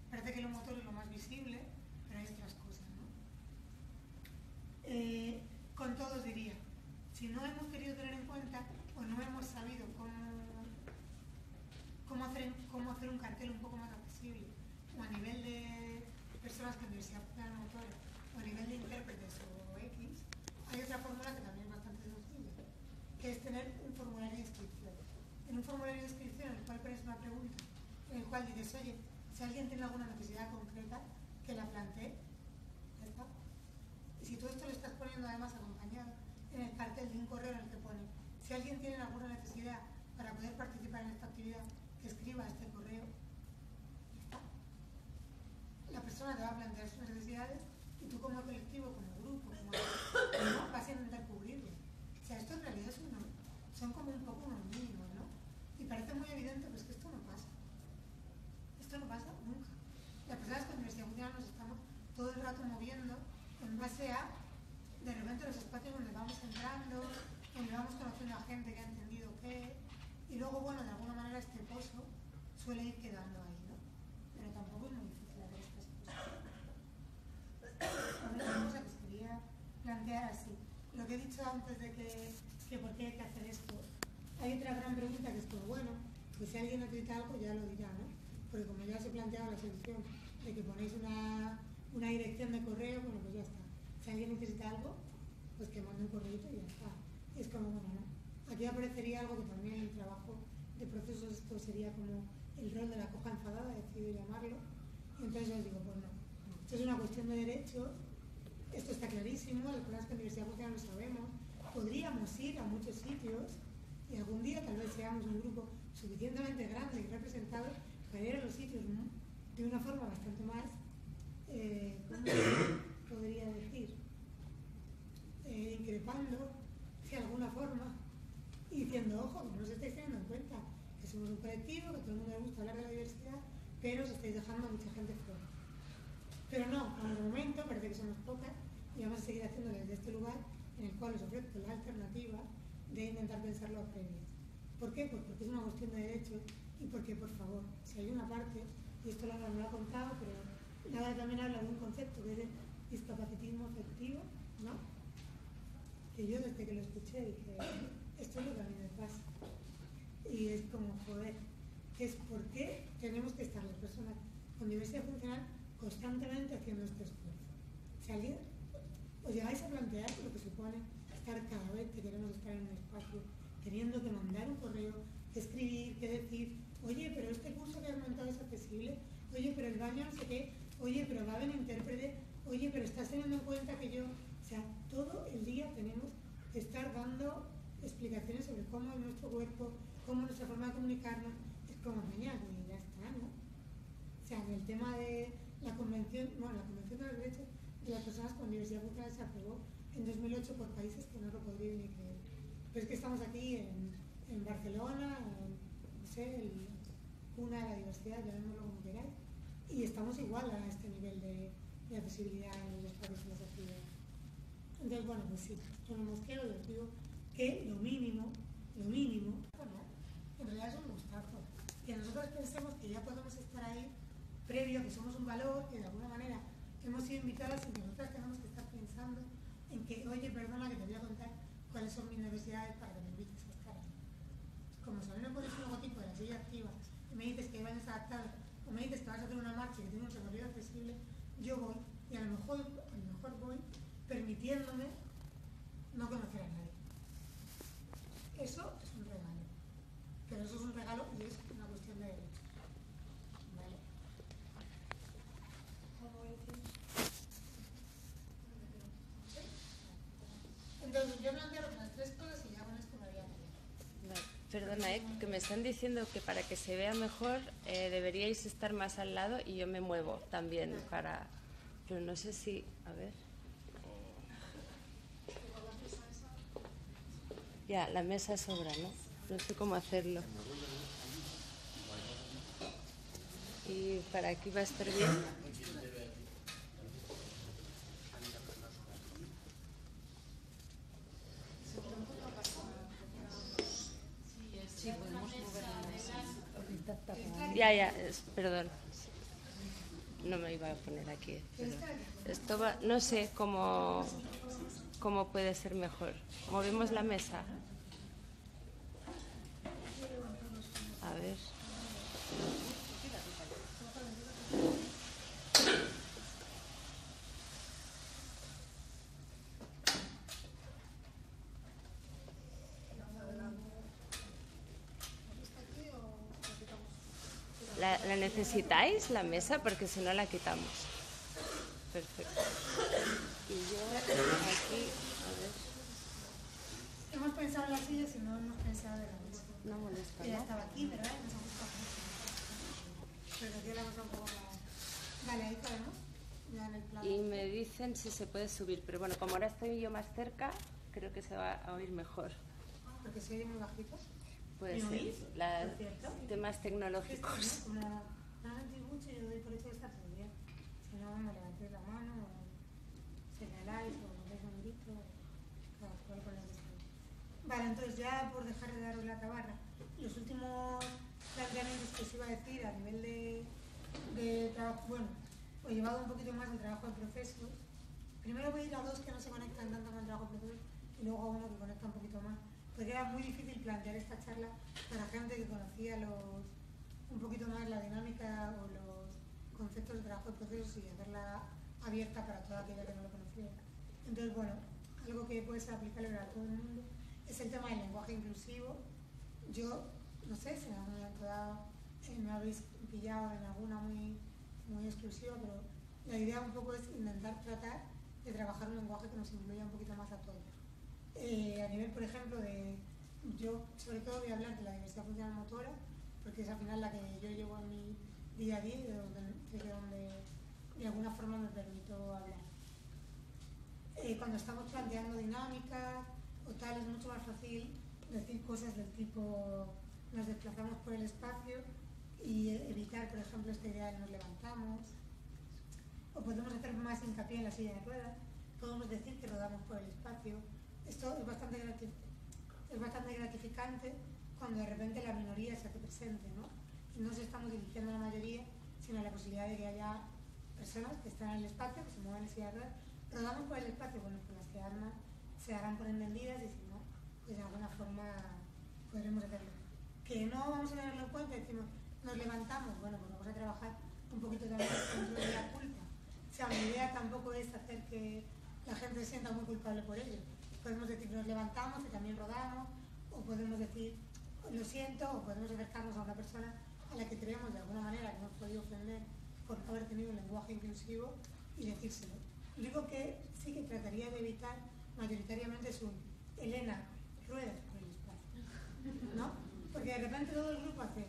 Parece que lo motor es lo más visible, pero hay otras cosas, ¿no? Con todos diría, si no hemos querido tener en cuenta o no hemos sabido cómo hacer un cartel un poco más accesible, o a nivel de personas con diversidad funcional motora, o a nivel de intérpretes o X, hay otra fórmula que también es bastante sencilla, que es tener un formulario de inscripción. En un formulario de inscripción en el cual pones una pregunta, en el cual dices, oye, si alguien tiene alguna necesidad concreta, que la plantee, ya está. Y si todo esto lo estás poniendo además acompañado en el cartel de un correo en el que pone, si alguien tiene alguna necesidad para poder participar en esta actividad, que escriba este correo, ya está. La persona te va a plantear sus necesidades y tú como colectivo, como grupo, como vas a intentar cubrirlo. O sea, esto en realidad es son como un poco unos mínimos, ¿no? Y parece muy evidente, pero es que esto no pasa. Esto no pasa nunca. Las personas con diversidad funcional nos estamos todo el rato moviendo en base a, de repente, los espacios donde vamos entrando, donde vamos conociendo a gente que ha entendido qué, y luego, bueno, de alguna manera este pozo suele ir quedando ahí, ¿no? Pero tampoco es muy difícil hacer estas cosas. Otra cosa que os quería plantear así, lo que he dicho antes de que por qué hay que hacer esto, hay otra gran pregunta que es, pues bueno, que si alguien acredita algo ya lo dirá, ¿no? Porque como ya os he planteado la solución de que ponéis una dirección de correo, bueno, pues ya está. Si alguien necesita algo, pues que mande un correo y ya está. Y es como, bueno, ¿no? Aquí aparecería algo que también en el trabajo de procesos, esto sería como el rol de la coja enfadada, he decidido llamarlo. Y entonces yo os digo, pues no, esto es una cuestión de derechos, esto está clarísimo, las personas con diversidad funcional lo sabemos, podríamos ir a muchos sitios y algún día tal vez seamos un grupo suficientemente grande y representado para ir a los sitios, ¿no? De una forma bastante más, ¿cómo podría decir? Increpando de alguna forma y diciendo, ojo, que no os estáis teniendo en cuenta, que somos un colectivo, que a todo el mundo le gusta hablar de la diversidad, pero os estáis dejando a mucha gente fuera. Pero no, por el momento parece que somos pocas y vamos a seguir haciendo desde este lugar en el cual os ofrezco la alternativa de intentar pensarlo a previa. ¿Por qué? Pues porque es una cuestión de derechos y porque, por favor, si hay una parte, y esto Laura no lo ha contado, pero Laura también habla de un concepto que es el discapacitismo afectivo, ¿no? Que yo desde que lo escuché dije, esto es lo que a mí me pasa. Y es como, joder, que es por qué tenemos que estar las personas con diversidad funcional constantemente haciendo este esfuerzo. Si alguien os llegáis a plantear lo que supone estar cada vez que queremos estar en un espacio, teniendo que mandar un correo, que escribir, que decir, oye, pero este curso que has montado es accesible, oye, pero el baño no sé qué, oye, pero va a haber intérprete, oye, pero estás teniendo en cuenta que yo... O sea, todo el día tenemos que estar dando explicaciones sobre cómo es nuestro cuerpo, cómo es nuestra forma de comunicarnos, es como mañana, y ya está, ¿no? O sea, en el tema de la Convención, bueno, la Convención de los Derechos de las Personas con Diversidad Funcional se aprobó en 2008 por países que no lo podrían ni creer. Pero es que estamos aquí en Barcelona, en, no sé, una de la diversidad, llamémoslo como queráis, y estamos igual a este nivel de accesibilidad en los espacios y las actividades. Entonces, bueno, pues sí, yo no me quedo y os digo que lo mínimo, bueno, en realidad es un gustazo. Y a nosotros pensemos que ya podemos estar ahí previo, que somos un valor, que de alguna manera hemos sido invitadas y que nosotras tenemos que estar pensando en que, oye, perdona que te voy a contar cuáles son mis necesidades para que me invites a estar ahí. Como si a mí me pones un logotipo de la silla activa y me dices que hay baños adaptados o me dices que vas a hacer una marcha que tiene un recorrido accesible, yo voy y a lo mejor voy permitiéndome no conocer a nadie. Eso es un regalo. Pero eso es un regalo y es una cuestión de derechos. ¿Vale? Entonces yo planteo las tres cosas y ya con esto me voy a cambiar. Vale. Perdona, que me están diciendo que para que se vea mejor deberíais estar más al lado y yo me muevo también para... Pero no sé si... A ver... Ya, la mesa sobra, ¿no? No sé cómo hacerlo. ¿Y para aquí va a estar bien? Sí, podemos mover. Ya, perdón. No me iba a poner aquí. Esto va, no sé cómo... ¿Cómo puede ser mejor? Movemos la mesa. A ver. ¿La necesitáis, la mesa? Porque si no la quitamos. Perfecto. Y yo aquí, a ver. Hemos pensado en las sillas y no hemos pensado en la mesa. No molesta, ¿no? Ya estaba aquí, ¿verdad? Nos ha gustado mucho. Pero aquí la hemos un poco más... Vale, ahí está, ¿no? Ya en el plano. Y me dicen si se puede subir, pero bueno, como ahora estoy yo más cerca, creo que se va a oír mejor. ¿Porque se oye muy bajito? Puede ser. Temas tecnológicos. No sentí mucho y yo doy por hecho que está todo bien. Si no, me levanté la mano... señaláis o dais un grito, cada cual con el destino. Vale, entonces ya por dejar de daros la tabarra, los últimos planteamientos que os iba a decir a nivel de trabajo, bueno, os he llevado un poquito más de trabajo de procesos. Primero voy a ir a dos que no se conectan tanto con el trabajo de procesos y luego a uno que conecta un poquito más, porque era muy difícil plantear esta charla para gente que conocía un poquito más la dinámica o los conceptos de trabajo de procesos y hacerla abierta para toda aquella que no lo conocía. Entonces, bueno, algo que puedes aplicarle a todo el mundo es el tema del lenguaje inclusivo. Yo, no sé, si en algún momento dado me habéis pillado en alguna muy, muy exclusiva, pero la idea un poco es intentar tratar de trabajar un lenguaje que nos incluya un poquito más a todos. A nivel, por ejemplo, yo sobre todo voy a hablar de la diversidad funcional motora, porque es al final la que yo llevo en mi día a día y de donde de alguna forma me permito hablar. Cuando estamos planteando dinámicas o tal, es mucho más fácil decir cosas del tipo nos desplazamos por el espacio y evitar, por ejemplo, esta idea de nos levantamos. O podemos hacer más hincapié en la silla de ruedas, podemos decir que rodamos por el espacio. Esto es bastante gratificante cuando de repente la minoría se hace presente, ¿no? Y no se estamos dirigiendo a la mayoría, sino a la posibilidad de que haya personas que están en el espacio, que se mueven en silla de ruedas, rodamos por el espacio, bueno, pues las que arman se harán por entendidas y si no, pues de alguna forma podremos hacerlo. Que no vamos a tenerlo en cuenta, decimos, nos levantamos, bueno, pues vamos a trabajar un poquito también el control de la culpa. O sea, mi idea tampoco es hacer que la gente se sienta muy culpable por ello. Podemos decir, nos levantamos y también rodamos, o podemos decir, lo siento, o podemos acercarnos a una persona a la que creemos de alguna manera que hemos podido ofender por no haber tenido un lenguaje inclusivo y decírselo. Digo que sí que trataría de evitar mayoritariamente su Elena ruedas por el espacio, ¿no? Porque de repente todo el grupo hace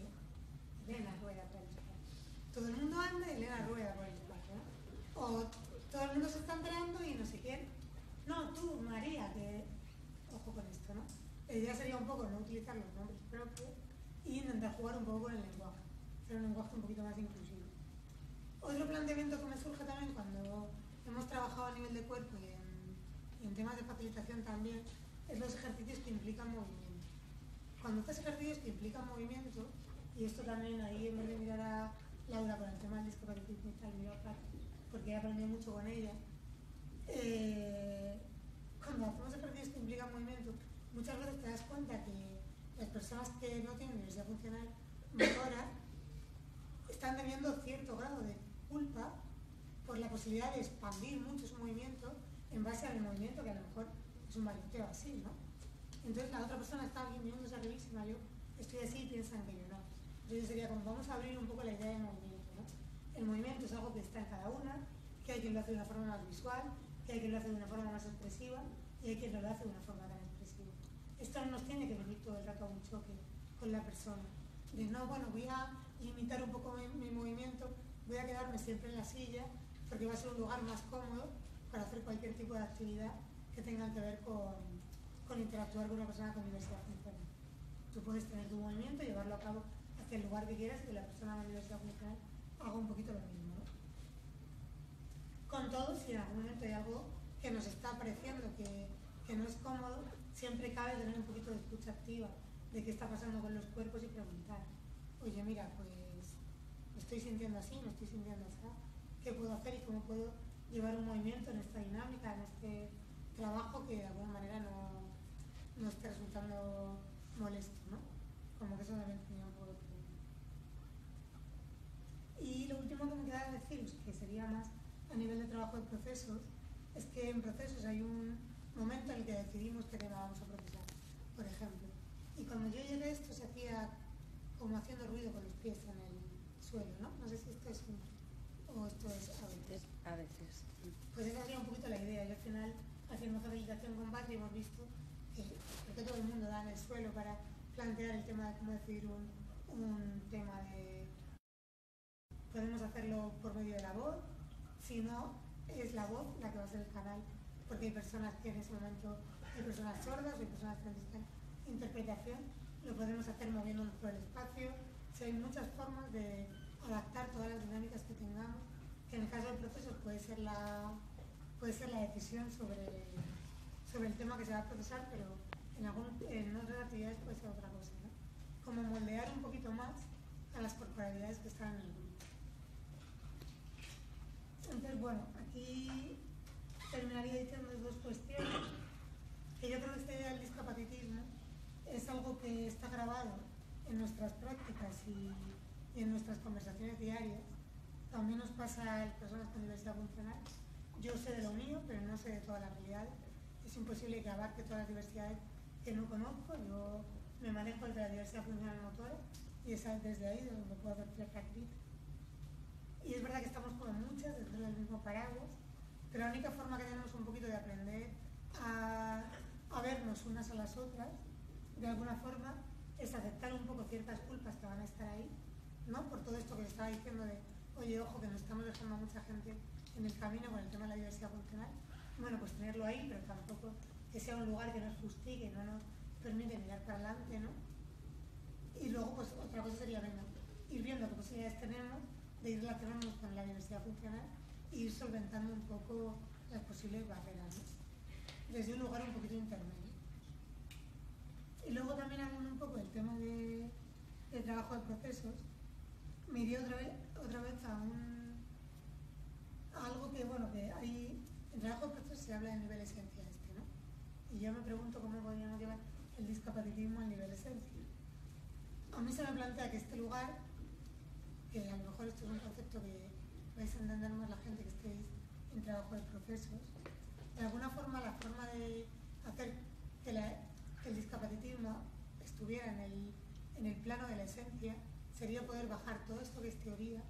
Elena rueda por el espacio. Todo el mundo anda y Elena rueda por el espacio, ¿no? O todo el mundo se está entrando y no sé quién. No, tú, María, que... Ojo con esto, ¿no? La idea sería un poco no utilizar los nombres propios y intentar jugar un poco con el lenguaje. Hacer un lenguaje un poquito más inclusivo. Otro planteamiento que me surge también cuando hemos trabajado a nivel de cuerpo y en temas de facilitación también es los ejercicios que implican movimiento. Cuando haces ejercicios que implican movimiento, y esto también ahí en vez de mirar a Laura con el tema del discapacitismo y tal, miro a Carme, porque he aprendido mucho con ella. Cuando hacemos ejercicios que implican movimiento, muchas veces te das cuenta que las personas que no tienen diversidad funcional motora están teniendo cierto grado de culpa por la posibilidad de expandir mucho su movimiento en base al movimiento que a lo mejor es un balleteo así, ¿no? Entonces la otra persona está viendo esa revísima, yo estoy así y piensan que yo no. Entonces sería como vamos a abrir un poco la idea de movimiento, ¿no? El movimiento es algo que está en cada una, que hay quien lo hace de una forma más visual, que hay quien lo hace de una forma más expresiva y y hay que tratarse de una forma tan expresiva. Esto no nos tiene que venir todo el rato a un choque con la persona. De no, bueno, voy a limitar un poco mi movimiento, voy a quedarme siempre en la silla, porque va a ser un lugar más cómodo para hacer cualquier tipo de actividad que tenga que ver con interactuar con una persona con diversidad funcional. Tú puedes tener tu movimiento y llevarlo a cabo hacia el lugar que quieras y que la persona con diversidad funcional haga un poquito lo mismo, ¿no? Con todo, si en algún momento hay algo que nos está pareciendo que no es cómodo, siempre cabe tener un poquito de escucha activa de qué está pasando con los cuerpos y preguntar, oye, mira, pues me estoy sintiendo así, me estoy sintiendo así, ¿qué puedo hacer y cómo puedo llevar un movimiento en esta dinámica, en este trabajo que de alguna manera no esté resultando molesto, ¿no? Como que eso también tenía un poco de problema. Y lo último que me queda deciros, que sería más a nivel de trabajo de procesos, es que en procesos hay un momento en el que decidimos qué tema vamos a procesar, por ejemplo. Y cuando yo llegué, esto se hacía como haciendo ruido con los pies en el suelo, ¿no? No sé si esto es o esto es a veces. A veces. Pues esa sería un poquito la idea. Yo al final, haciendo capacitación con Patri, hemos visto que todo el mundo da en el suelo para plantear el tema de cómo decidir un tema de... Podemos hacerlo por medio de la voz, si no, es la voz la que va a ser el canal, porque hay personas que en ese momento, hay personas sordas, hay personas que necesitan interpretación, lo podemos hacer moviéndonos por el espacio. O sea, hay muchas formas de adaptar todas las dinámicas que tengamos, que en el caso del proceso puede ser la decisión sobre el tema que se va a procesar, pero en otras actividades puede ser otra cosa, ¿no? Como moldear un poquito más a las corporalidades que están en el grupo. Entonces, bueno, aquí terminaría diciendo dos cuestiones, que yo creo que este del discapacitismo es algo que está grabado en nuestras prácticas y en nuestras conversaciones diarias. También nos pasa a las personas con diversidad funcional. Yo sé de lo mío, pero no sé de todas las realidades. Es imposible que abarque todas las diversidades que no conozco. Yo me manejo desde la diversidad funcional motora y es desde ahí donde puedo hacer cierta crítica. Y es verdad que estamos con muchas dentro del mismo paraguas, pero la única forma que tenemos un poquito de aprender a vernos unas a las otras, de alguna forma, es aceptar un poco ciertas culpas que van a estar ahí, ¿no? Por todo esto que les estaba diciendo de, oye, ojo, que nos estamos dejando a mucha gente en el camino con el tema de la diversidad funcional. Bueno, pues tenerlo ahí, pero tampoco que sea un lugar que nos fustigue, no nos permite mirar para adelante, ¿no? Y luego, pues otra cosa sería, venga, ir viendo qué posibilidades tenemos de ir relacionándonos con la diversidad funcional e ir solventando un poco las posibles barreras, ¿no? Desde un lugar un poquito intermedio. Y luego también hablando un poco del tema de trabajo de procesos, me iré otra vez a algo que, bueno, que hay... En trabajo de procesos se habla de nivel esencia ¿no? Y yo me pregunto cómo podríamos llevar el discapacitismo al nivel esencia. A mí se me plantea que este lugar, que a lo mejor esto es un concepto que vais a entender más la gente que estéis en trabajo de procesos, de alguna forma la forma de hacer que el discapacitismo estuviera en el plano de la esencia sería poder bajar todo esto que es teoría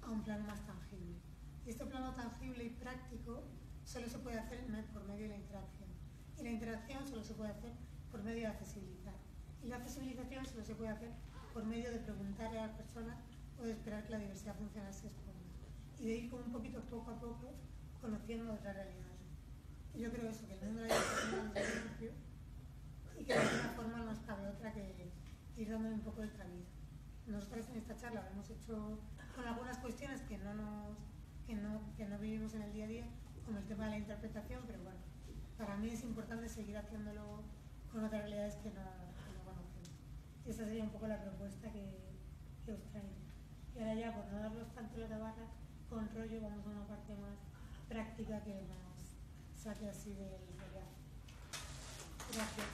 a un plano más tangible. Y este plano tangible y práctico solo se puede hacer por medio de la interacción. Y la interacción solo se puede hacer por medio de accesibilidad. Y la accesibilización solo se puede hacer por medio de preguntarle a las personas o de esperar que la diversidad funcional se exponga y de ir con un poquito poco a poco conociendo otras realidades. Y yo creo eso, que el mundo de la diversidad es muy amplio y que de alguna forma no nos cabe otra que ir dándole un poco de cabida. Nosotros en esta charla lo hemos hecho con algunas cuestiones que no vivimos en el día a día, como el tema de la interpretación, pero bueno, para mí es importante seguir haciéndolo con otras realidades que no conocemos. Y esa sería un poco la propuesta que os traigo. Y ahora ya, por no darlos tanto la tabarra con rollo, vamos a una parte más práctica que nos saque así del real. Gracias.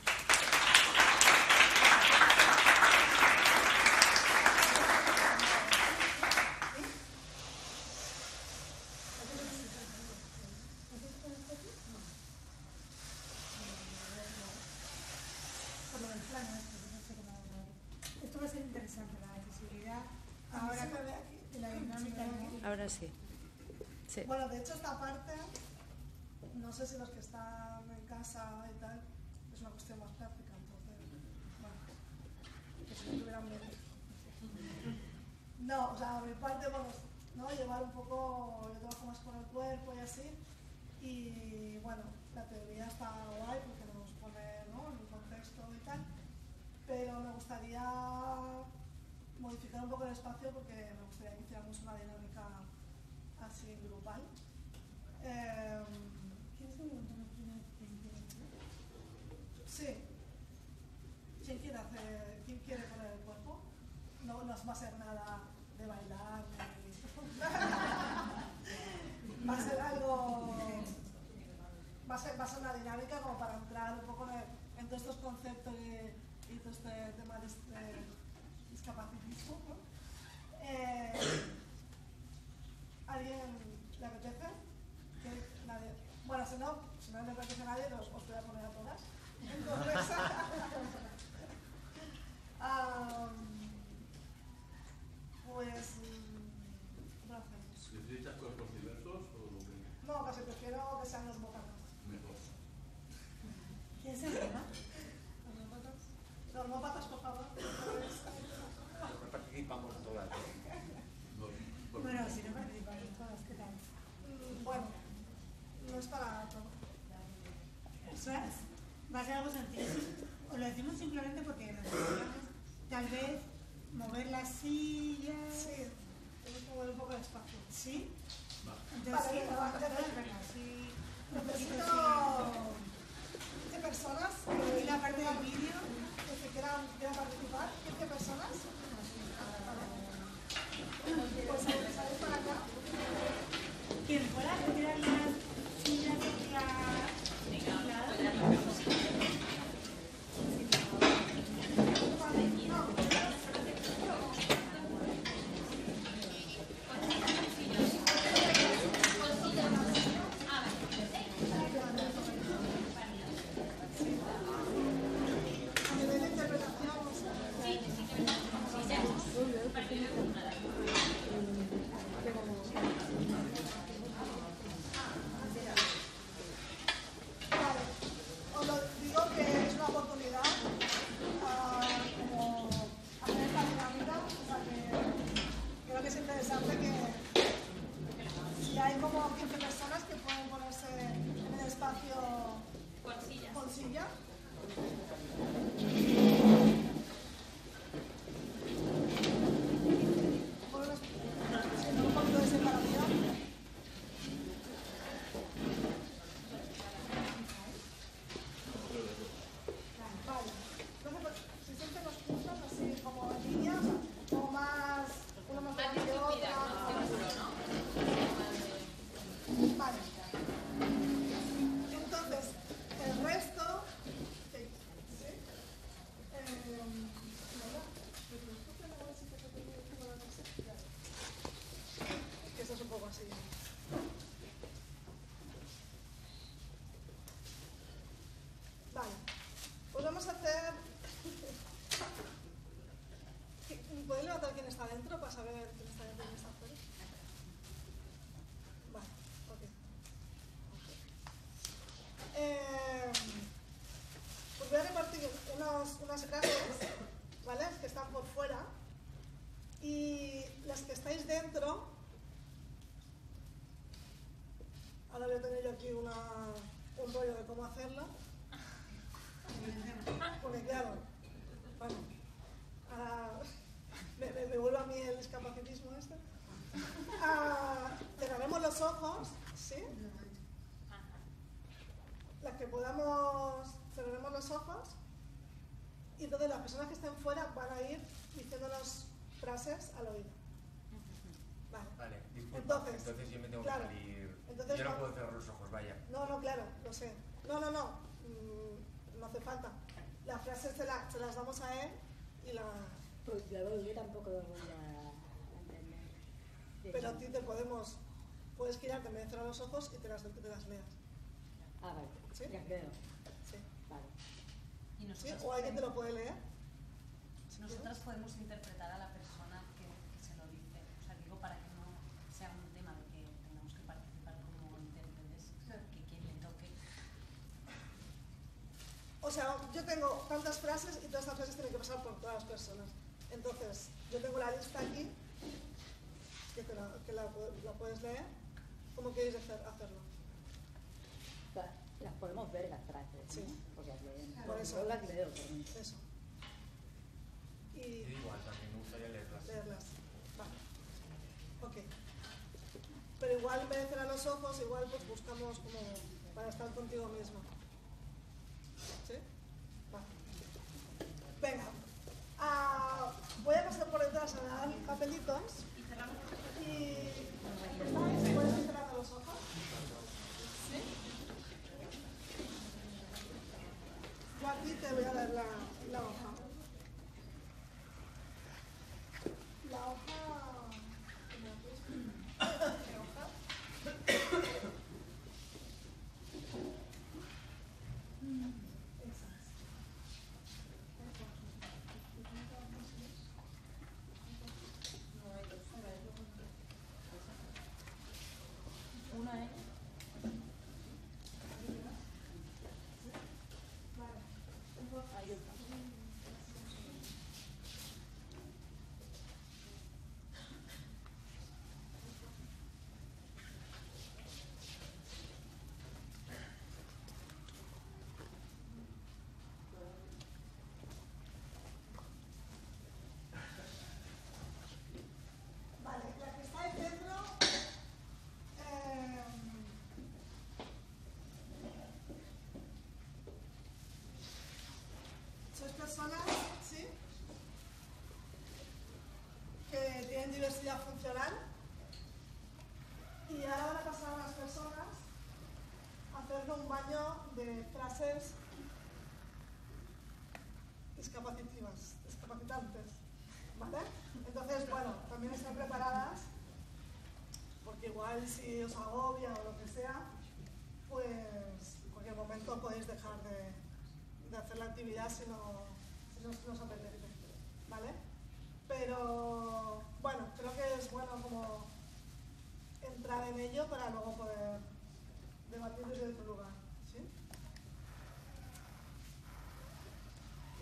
Ahora sí. Bueno, de hecho esta parte, no sé si los que están en casa casa y tal, es una cuestión más práctica, entonces, bueno, que si tuvieran miedo. No, o sea, a mi parte, vamos, ¿no? Llevar un poco, yo trabajo más con el cuerpo y así, y bueno, la teoría está guay porque nos pone, ¿no?, en un contexto y tal, pero me gustaría modificar un poco el espacio porque me gustaría que hiciéramos una dinámica así grupal. ¿Quieres preguntar la primera intervención? Sí. ¿Quién quiere poner el cuerpo? No, no va a ser nada de bailar ni... va a ser algo... Va a ser una dinámica como para entrar un poco en todos estos conceptos y todo este tema de discapacitismo, ¿no? ¿Alguien le apetece? Nadie. Bueno, si no le apetece a nadie, os voy a poner a todas. Entonces, pues, ¿cómo lo hacemos? ¿Necesitas cuerpos diversos o...? No, casi prefiero que sean los bocanos. Mejor. ¿Quién se llama? Los nópatas, por favor. No participamos todas. Bueno, si no participamos todas, ¿qué tal? Bueno, no es para todo. ¿Sabes? Va a ser algo sencillo. Os lo decimos simplemente porque nos tal vez mover las sillas. Sí, tenemos que mover un poco de espacio. ¿Sí? Entonces, sí, vamos a necesito de personas. Y la parte del vídeo. Que quieran participar, 15 personas. Pues salís para acá. Quien fuera a retirar las sillas de la... Unas clases, ¿vale?, que están por fuera, y las que estáis dentro, ahora voy a tener yo aquí un rollo de cómo hacerlo, porque claro, bueno, ahora me vuelve a mí el discapacitismo este. Cerraremos los ojos, ¿sí? Las que podamos, cerraremos los ojos. Y entonces las personas que estén fuera van a ir diciéndonos frases al oído. Vale, disculpa, entonces yo me tengo que salir. Entonces, yo no puedo cerrar los ojos, vaya. No, claro, lo sé. No. No hace falta. Las frases se las damos a él y la... Pues yo tampoco lo voy a entender. Pero a ti puedes girarte, me cerrar los ojos y te las leas. Ah, vale. ¿Sí? Ya creo. Sí. Vale. ¿Sí? ¿O alguien te lo puede leer? Nosotras podemos interpretar a la persona que se lo dice. O sea, digo, para que no sea un tema de que tengamos que participar como intérpretes, que quien le toque O sea, yo tengo tantas frases y todas estas frases tienen que pasar por todas las personas. Entonces, yo tengo la lista aquí, que la puedes leer. ¿Cómo queréis hacerlo? Las podemos ver las frases, sí. ¿No? Porque las leen. Por eso. Las leo por mí. Eso. Y igual, también me gustaría leerlas. Vale. Ok. Pero igual merecerá los ojos, igual pues buscamos como para estar contigo mismo. ¿Sí? Vale. Venga. Voy a pasar por detrás a dar papelitos. Y cerramos los ojos. ¿Y puedes ir cerrando los ojos? Sí. Yo aquí te voy a dar la hoja. La hoja... personas, ¿sí? Que tienen diversidad funcional, y ahora van a pasar a las personas a hacerle un baño de frases discapacitantes, ¿vale? Entonces, bueno, también estén preparadas, porque igual si os agobia o lo que sea, pues en cualquier momento podéis dejar de hacer la actividad si no os apetece, ¿vale? Pero bueno, creo que es bueno como entrar en ello para luego poder debatir desde otro lugar, ¿sí?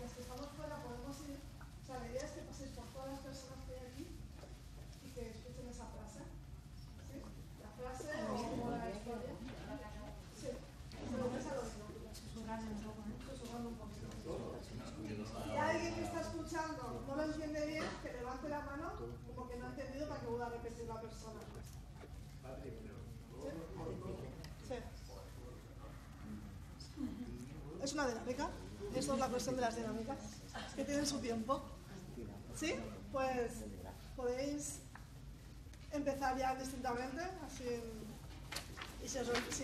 Las que estamos fuera podemos ir, o sea, la idea es que paséis por todas las personas que hay aquí y que escuchen esa frase, ¿sí? La frase o la historia. Sí, se lo pesa lo mismo. Y alguien que está escuchando no lo entiende bien, que levante la mano como que no ha entendido para que vuelva a repetir la persona. ¿Sí? Sí. Es una dinámica. Esa es la cuestión de las dinámicas. Es que tienen su tiempo. ¿Sí? Pues podéis empezar ya distintamente. Así, y si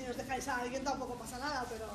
os dejáis a alguien tampoco pasa nada, pero...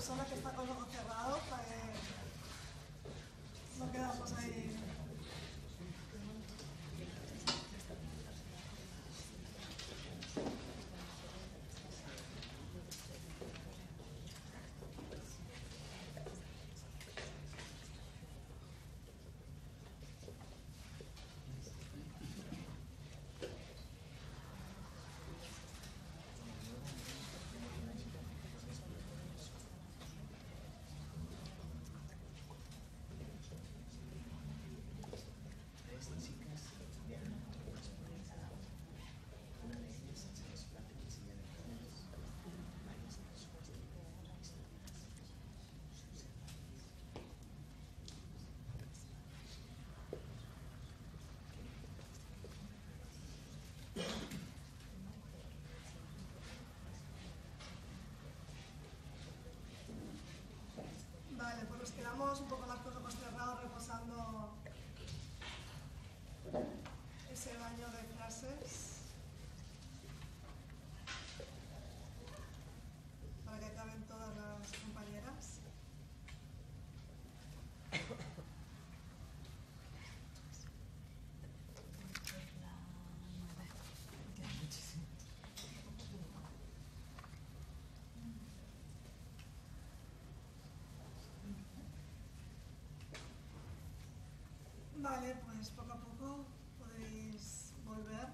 persona que está con los ojos cerrados para que no quedamos ahí. Vale, pues nos quedamos un poco más con los ojos cerrados reposando ese baño de frases para que acaben todas las compañeras. Vale, pues poco a poco podéis volver.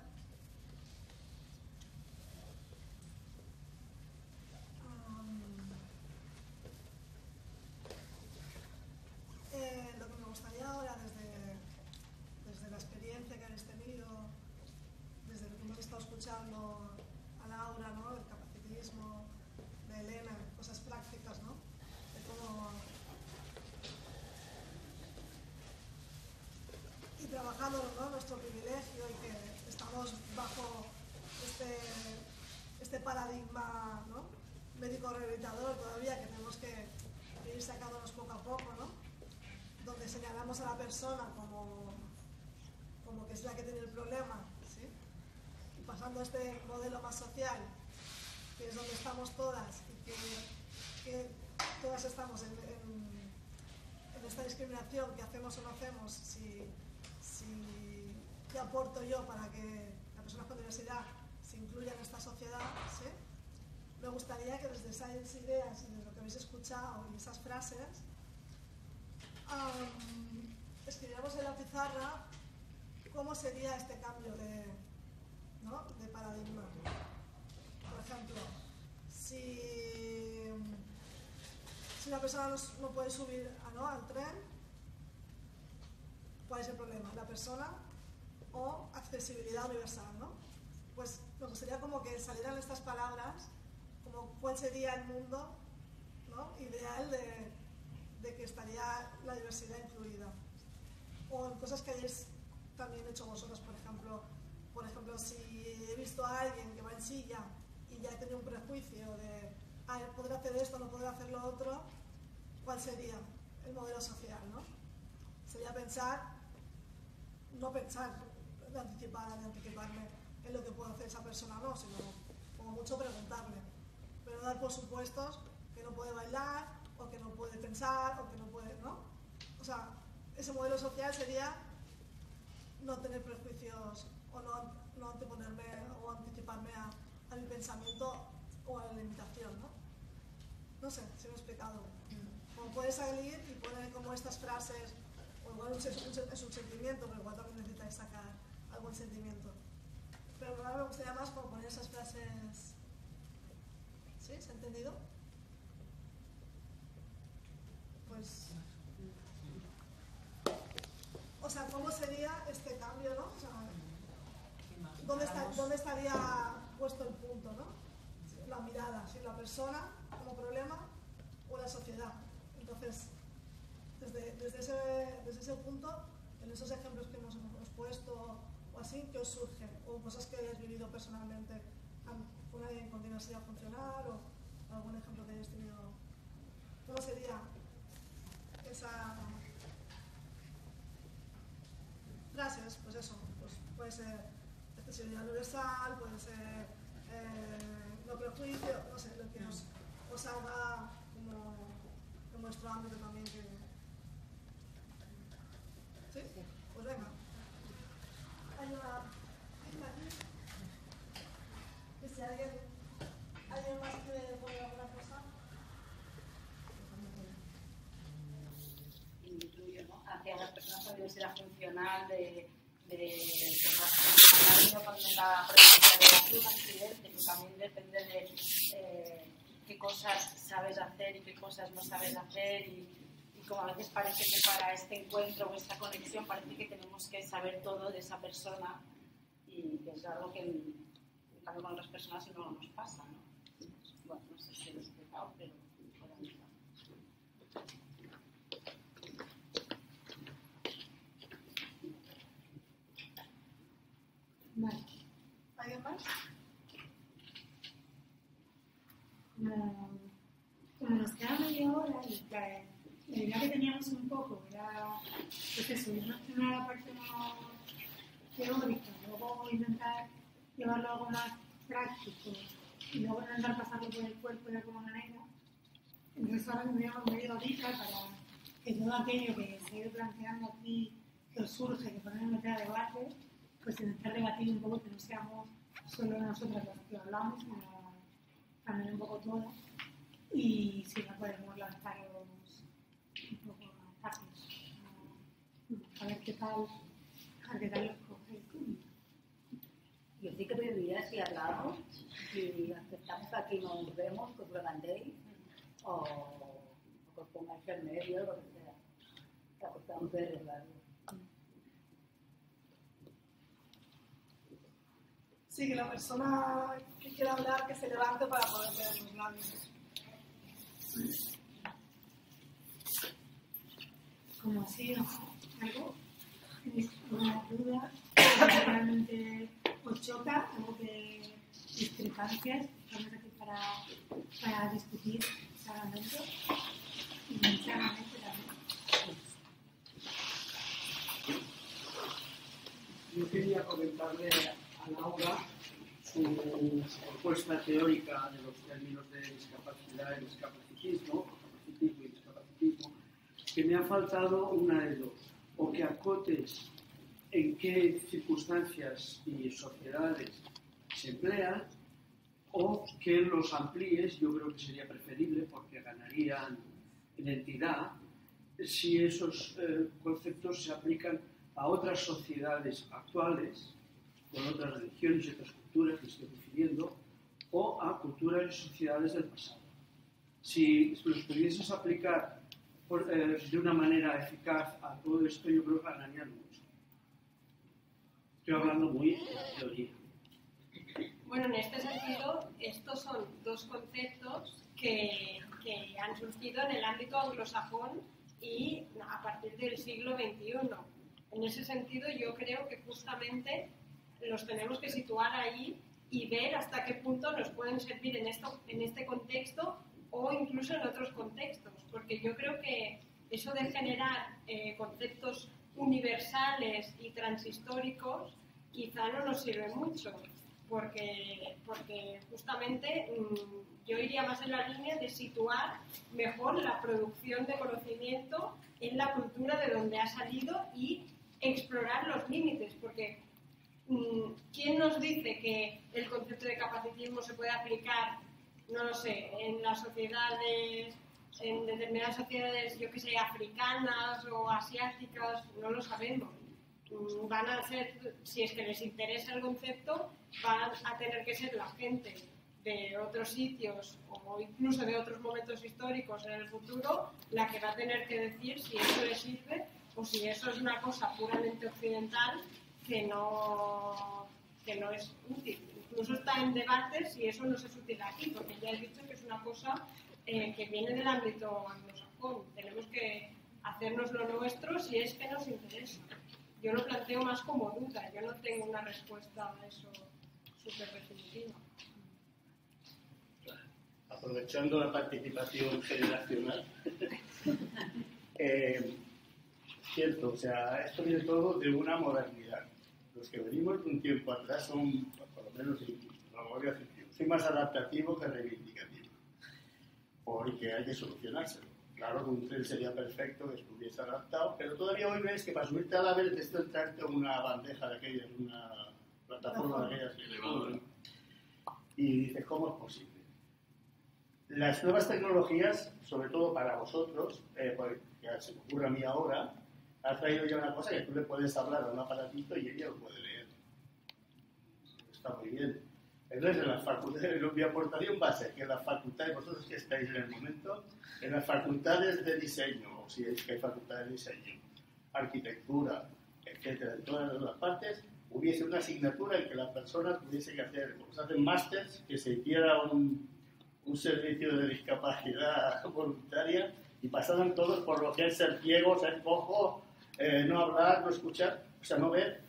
Lo que me gustaría ahora, desde la experiencia que habéis tenido, desde lo que hemos estado escuchando a Laura, ¿no? Del capacitismo, de Elena, cosas prácticas, ¿no? De cómo... y trabajando, ¿no? Nuestro privilegio y que estamos bajo este paradigma, ¿no? Médico-rehabilitador todavía, que tenemos que ir sacándonos poco a poco, ¿no? Donde señalamos a la persona como que es la que tiene el problema, ¿sí? Y pasando a este modelo más social, que es donde estamos todas y que todas estamos en esta discriminación que hacemos o no hacemos, si qué aporto yo para que las personas con diversidad se incluyan en esta sociedad, ¿sí? Me gustaría que desde esas ideas y desde lo que habéis escuchado y esas frases escribiéramos en la pizarra cómo sería este cambio de paradigma. Por ejemplo, si una persona no puede subir, ¿no?, al tren, ¿cuál es el problema? ¿La persona o accesibilidad universal, ¿no? Pues me gustaría como que salieran estas palabras, como cuál sería el mundo, ¿no?, ideal de que estaría la diversidad incluida. O en cosas que hayáis también hecho vosotros, por ejemplo, si he visto a alguien que va en silla y ya he tenido un prejuicio de, ¿podré hacer esto, no podré hacer lo otro? ¿Cuál sería el modelo social, ¿no? Sería no pensar, anticiparme en lo que puede hacer esa persona, no, sino como mucho preguntarle, pero dar por supuestos que no puede bailar, o que no puede pensar, o que no puede, ¿no? O sea, ese modelo social sería no tener prejuicios o no anteponerme o anticiparme a mi pensamiento o a la limitación, ¿no? No sé si me he explicado. Como puedes salir y poner como estas frases, o igual es un sentimiento, pero igual también necesitáis sacar algún sentimiento. Pero ahora me gustaría más como poner esas frases. ¿Sí? ¿Se ha entendido? Pues... o sea, ¿cómo sería este cambio, no? O sea, ¿dónde estaría puesto el punto, no? La mirada, ¿sí? La persona como problema o la sociedad. Entonces... Desde ese punto, en esos ejemplos que hemos puesto o así, ¿qué os surge? O cosas que hayáis vivido personalmente con alguien con diversidad funcional, o algún ejemplo que hayáis tenido. ¿Cómo sería esa frases? Pues eso, pues puede ser accesibilidad universal, puede ser no prejuicio, no sé, lo que os salga como nuestro ámbito también que... ¿Sí? Pues venga. Que si alguien más quiere poner alguna cosa. Incluyo, ¿no? Hacia las personas con diversidad funcional de cuando la presencia de un accidente, que también depende de qué cosas sabes hacer y qué cosas no sabes hacer, y como a veces parece que para este encuentro o esta conexión parece que tenemos que saber todo de esa persona, y que es algo que en cambio con otras personas no nos pasa, ¿no? Bueno, no sé si lo he explicado, pero por ahí va. Vale. ¿Alguien más? Como nos queda media hora, la idea que teníamos un poco era pues eso, irnos primero a la parte más teórica, luego intentar llevarlo a algo más práctico y luego intentar pasarlo por el cuerpo de alguna manera. Entonces ahora tendríamos media horita para que todo aquello que se ha ido planteando aquí, que os surge, que podemos meter a debate, pues intentar debatir un poco, que no seamos solo nosotras las que hablamos, sino también un poco todas, y si no podemos lanzarlos un poco más fácil, a ver qué tal los coges. Yo sí que pediría, si hablamos, si aceptamos aquí nos vemos, que os levantéis, o que os pongáis en medio, lo que sea, que acostamos de arreglarlo. Sí, que la persona que quiera hablar, que se levante para poder leer los labios. Como así, algo una duda, que realmente os choca, algo que discrepancias, estamos aquí para discutir sanamente y sanamente también. Yo quería comentarle Laura, su propuesta teórica de los términos de discapacidad y discapacitismo, que me ha faltado una de dos, o que acotes en qué circunstancias y sociedades se emplean, o que los amplíes. Yo creo que sería preferible porque ganarían en entidad si esos conceptos se aplican a otras sociedades actuales, con otras religiones y otras culturas que estoy refiriendo, o a culturas y sociedades del pasado. Si los pudieses aplicar de una manera eficaz a todo esto, yo creo que ganarían mucho. Estoy hablando muy de la teoría. Bueno, en este sentido, estos son dos conceptos que han surgido en el ámbito anglosajón y a partir del siglo XXI. En ese sentido, yo creo que justamente los tenemos que situar ahí y ver hasta qué punto nos pueden servir en este contexto o incluso en otros contextos, porque yo creo que eso de generar conceptos universales y transhistóricos quizá no nos sirve mucho, porque justamente yo iría más en la línea de situar mejor la producción de conocimiento en la cultura de donde ha salido y explorar los límites, porque ¿quién nos dice que el concepto de capacitismo se puede aplicar, no lo sé, en las sociedades, en determinadas sociedades, yo que sé, africanas o asiáticas? No lo sabemos. Van a ser, si es que les interesa el concepto, van a tener que ser la gente de otros sitios o incluso de otros momentos históricos en el futuro la que va a tener que decir si eso les sirve o si eso es una cosa puramente occidental, que no es útil. Incluso está en debate si eso no es útil aquí, porque ya he dicho que es una cosa que viene del ámbito anglosajón. Tenemos que hacernos lo nuestro si es que nos interesa. Yo lo planteo más como duda, yo no tengo una respuesta a eso súper definitiva. Aprovechando la participación generacional, cierto, o sea, esto viene todo de una modernidad. Los que venimos de un tiempo atrás son, por lo menos, soy más adaptativo que reivindicativo. porque hay que solucionárselo. Claro que un tren sería perfecto que estuviese adaptado, pero todavía hoy ves que para subirte al AVE tienes que entrarte una bandeja de aquellas, una plataforma de aquellas elevadoras. Y dices, ¿cómo es posible? Las nuevas tecnologías, sobre todo para vosotros, que se me ocurre a mí ahora, ha traído ya una cosa que tú le puedes hablar a un aparatito y ella lo puede leer. Está muy bien. Entonces, en las facultades, mi aportación va a ser que en las facultades, vosotros que estáis en el momento, en las facultades de diseño, o si es que hay facultades de diseño, arquitectura, etcétera, en todas las partes, hubiese una asignatura en que la persona tuviese que hacer, como se hacen másters, que se hiciera un servicio de discapacidad voluntaria y pasaron todos por lo que es ser ciego, ser cojo, no hablar, no escuchar, o sea, no ver,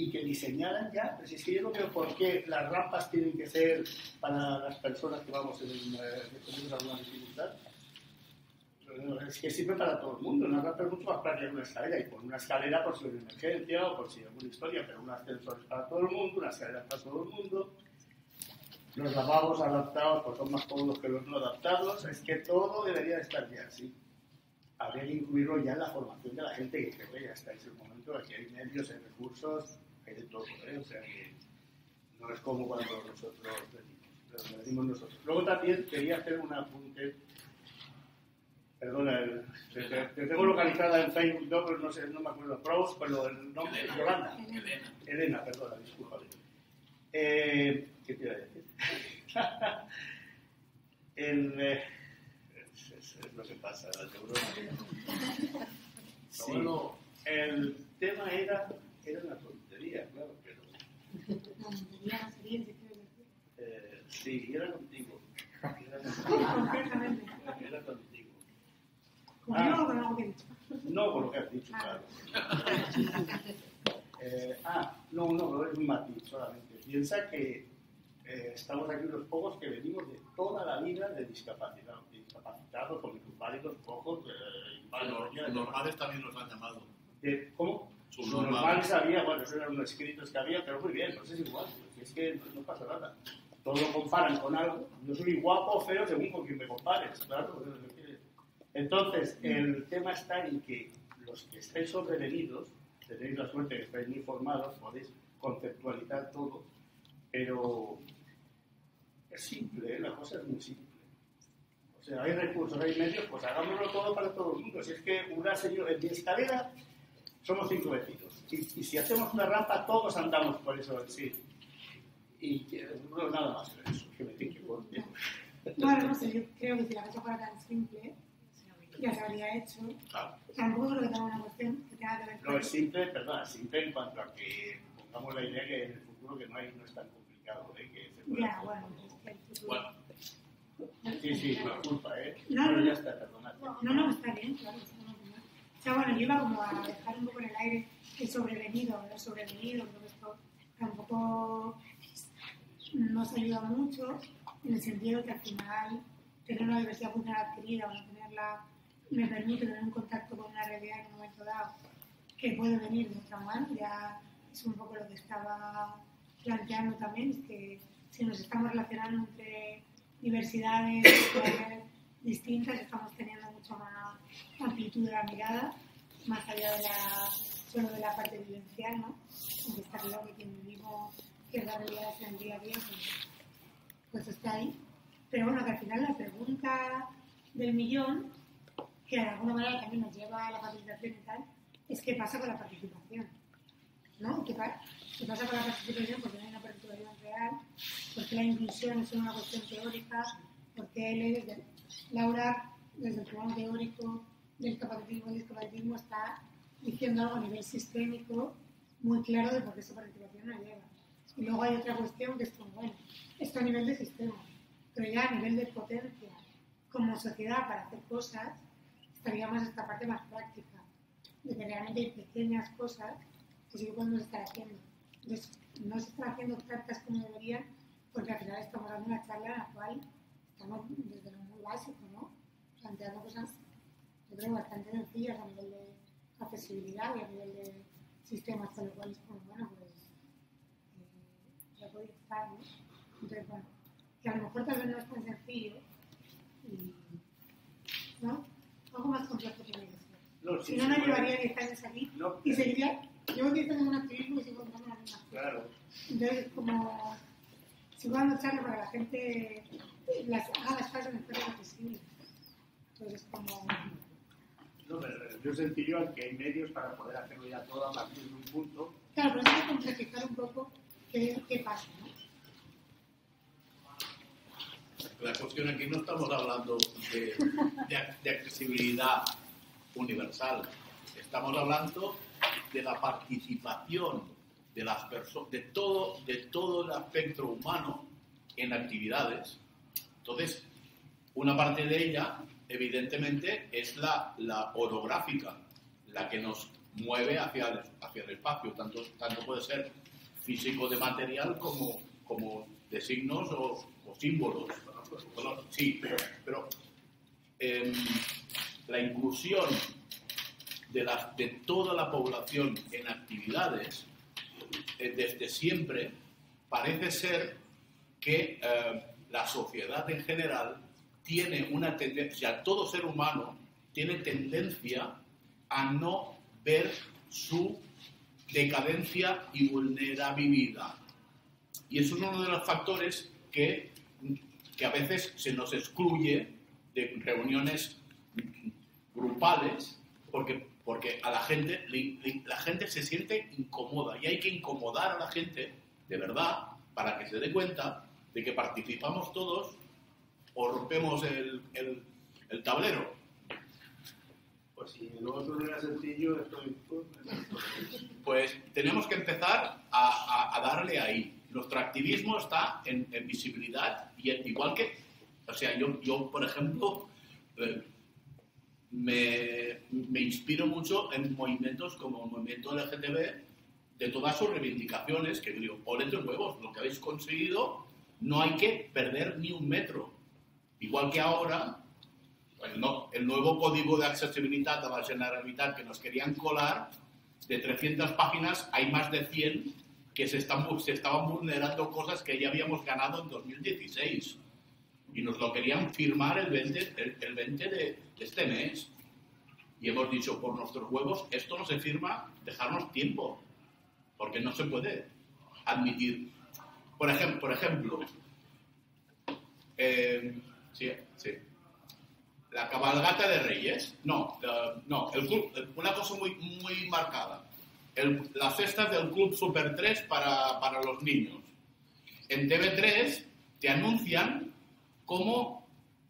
y que diseñaran ya. Pues es que yo no veo por qué las rampas tienen que ser para las personas que vamos que tenemos alguna dificultad. Es que sirve para todo el mundo. Una rampa es mucho más práctica que una escalera, y con una escalera por si hay una emergencia o por si hay alguna historia, pero un ascensor es para todo el mundo, una escalera para todo el mundo. Los lavabos adaptados pues son más cómodos que los no adaptados. Es que todo debería estar ya así. Habría que incluirlo ya en la formación de la gente, que creo que ya estáis en el momento, aquí hay medios, hay recursos, hay de todo, ¿eh? O sea que no es como cuando nosotros lo decimos nosotros. Luego también quería hacer un apunte. Perdona, te tengo localizada en Facebook, no, pero no sé, no me acuerdo, Prous, pero el nombre es Yolanda. Elena, perdona, discúlpame. ¿Qué te iba a decir? Es lo que pasa, la neurona. Sí, bueno, el tema era una tontería, claro, pero... sí, era contigo. Era contigo. No, por lo que has dicho, claro. No, es un matiz solamente. Piensa que estamos aquí unos pocos que venimos de toda la vida de discapacidad, discapacitados, minusválidos, cojos, inválidos. Los normales también nos han llamado. ¿Cómo? Normales había, bueno, eso eran unos escritos que había, pero muy bien, pues es igual, es que no pasa nada. Todos lo comparan con algo, yo soy guapo o feo según con quien me compares, claro, porque es lo que quieres. Entonces, el tema está en que los que estáis sobrevenidos, tenéis la suerte de que estáis muy formados, podéis conceptualizar todo, pero... es simple, ¿eh? La cosa es muy simple. O sea, hay recursos, hay medios, pues hagámoslo todo para todo el mundo. Si es que una señora en mi escalera somos 5 vecinos. Y si hacemos una rampa, todos andamos por eso. Sí. Y no, nada más que eso. Que me tiene que cortar. Bueno, no sé, yo creo que si la cosa fuera tan simple, ya se habría hecho. Claro. Tampoco creo que tenga una cuestión que tenga que ver con... No, es simple, perdón, es simple en cuanto a que pongamos la idea que en el futuro que no es tan complicado, ¿eh? Que se puede... Ya, bueno. Bueno, sí, no es culpa, ¿eh? Pero ya está, perdonad. No, está bien, claro. O sea, bueno, yo iba como a dejar un poco en el aire el sobrevenido, lo sobrevenido, creo que esto tampoco nos ayuda mucho en el sentido que al final tener una diversidad funcional adquirida o no tenerla me permite tener un contacto con una realidad en un momento dado que puede venir de otra mano. Ya es un poco lo que estaba planteando también, es que si nos estamos relacionando entre diversidades distintas, estamos teniendo mucho más amplitud de la mirada, más allá de solo de la parte vivencial, ¿no? Aunque está claro que quien vivimos que la realidad es el día a día, pues está ahí. Pero bueno, que al final la pregunta del millón, que de alguna manera también nos lleva a la participación y tal, es ¿qué pasa con la participación? ¿No? ¿Qué pasa con la participación? Porque no hay una participación real, porque la inclusión es una cuestión teórica, porque Laura, desde el programa teórico del capacitismo, está diciendo algo a nivel sistémico muy claro de por qué esa participación no llega. Y luego hay otra cuestión que es como, bueno, esto a nivel de sistema, pero ya a nivel de potencia, como sociedad para hacer cosas, estaría más esta parte más práctica, de que realmente hay pequeñas cosas que sí que podemos estar haciendo. Entonces, no se están haciendo tantas como deberían, porque al final estamos dando una charla en la cual estamos desde lo muy básico, ¿no? Planteando cosas, yo creo, bastante sencillas a nivel de accesibilidad y a nivel de sistemas, con lo cual es como, bueno, pues ya podéis estar, ¿no? Entonces, bueno, que a lo mejor tal vez no es tan sencillo ¿no? Algo más complejo que me no, sí, si no, no llevaría 10 años aquí y seguiría. Llevo 10 años en un activismo y sigo entrando en la misma. Claro. Entonces, como si voy a lucharlo para que la gente haga las cosas mejor de lo posible. Entonces, como. No, pero yo sentiría que hay medios para poder hacerlo ya todo a partir de un punto. Claro, pero hay que complejizar un poco qué pasa, ¿no? La cuestión aquí no estamos hablando de accesibilidad universal, estamos hablando de la participación de las personas, de todo el espectro humano en actividades. Entonces, una parte de ella, evidentemente, es la orográfica, la que nos mueve hacia el espacio, tanto puede ser físico de material como de signos o símbolos. Sí, pero la inclusión de toda la población en actividades, desde siempre, parece ser que la sociedad en general tiene una tendencia, todo ser humano tiene tendencia a no ver su decadencia y vulnerabilidad. Y eso es uno de los factores que a veces se nos excluye de reuniones grupales porque a la gente se siente incómoda, y hay que incomodar a la gente de verdad para que se dé cuenta de que participamos todos o rompemos el tablero. Pues si no suena sencillo, pues tenemos que empezar a darle ahí. Nuestro activismo está en visibilidad, y igual que, o sea, yo por ejemplo, me inspiro mucho en movimientos como el movimiento LGTB, de todas sus reivindicaciones, que digo, poned los huevos, lo que habéis conseguido, no hay que perder ni un metro. Igual que ahora, el nuevo código de accesibilidad a la generalidad que nos querían colar, de 300 páginas hay más de 100 que se estaban vulnerando cosas que ya habíamos ganado en 2016 y nos lo querían firmar el 20 de este mes, y hemos dicho, por nuestros huevos, esto no se firma, dejarnos tiempo, porque no se puede admitir. Por ejemplo sí. La cabalgata de Reyes, una cosa muy, muy marcada. Las cestas del Club Super 3 para los niños. En TV3 te anuncian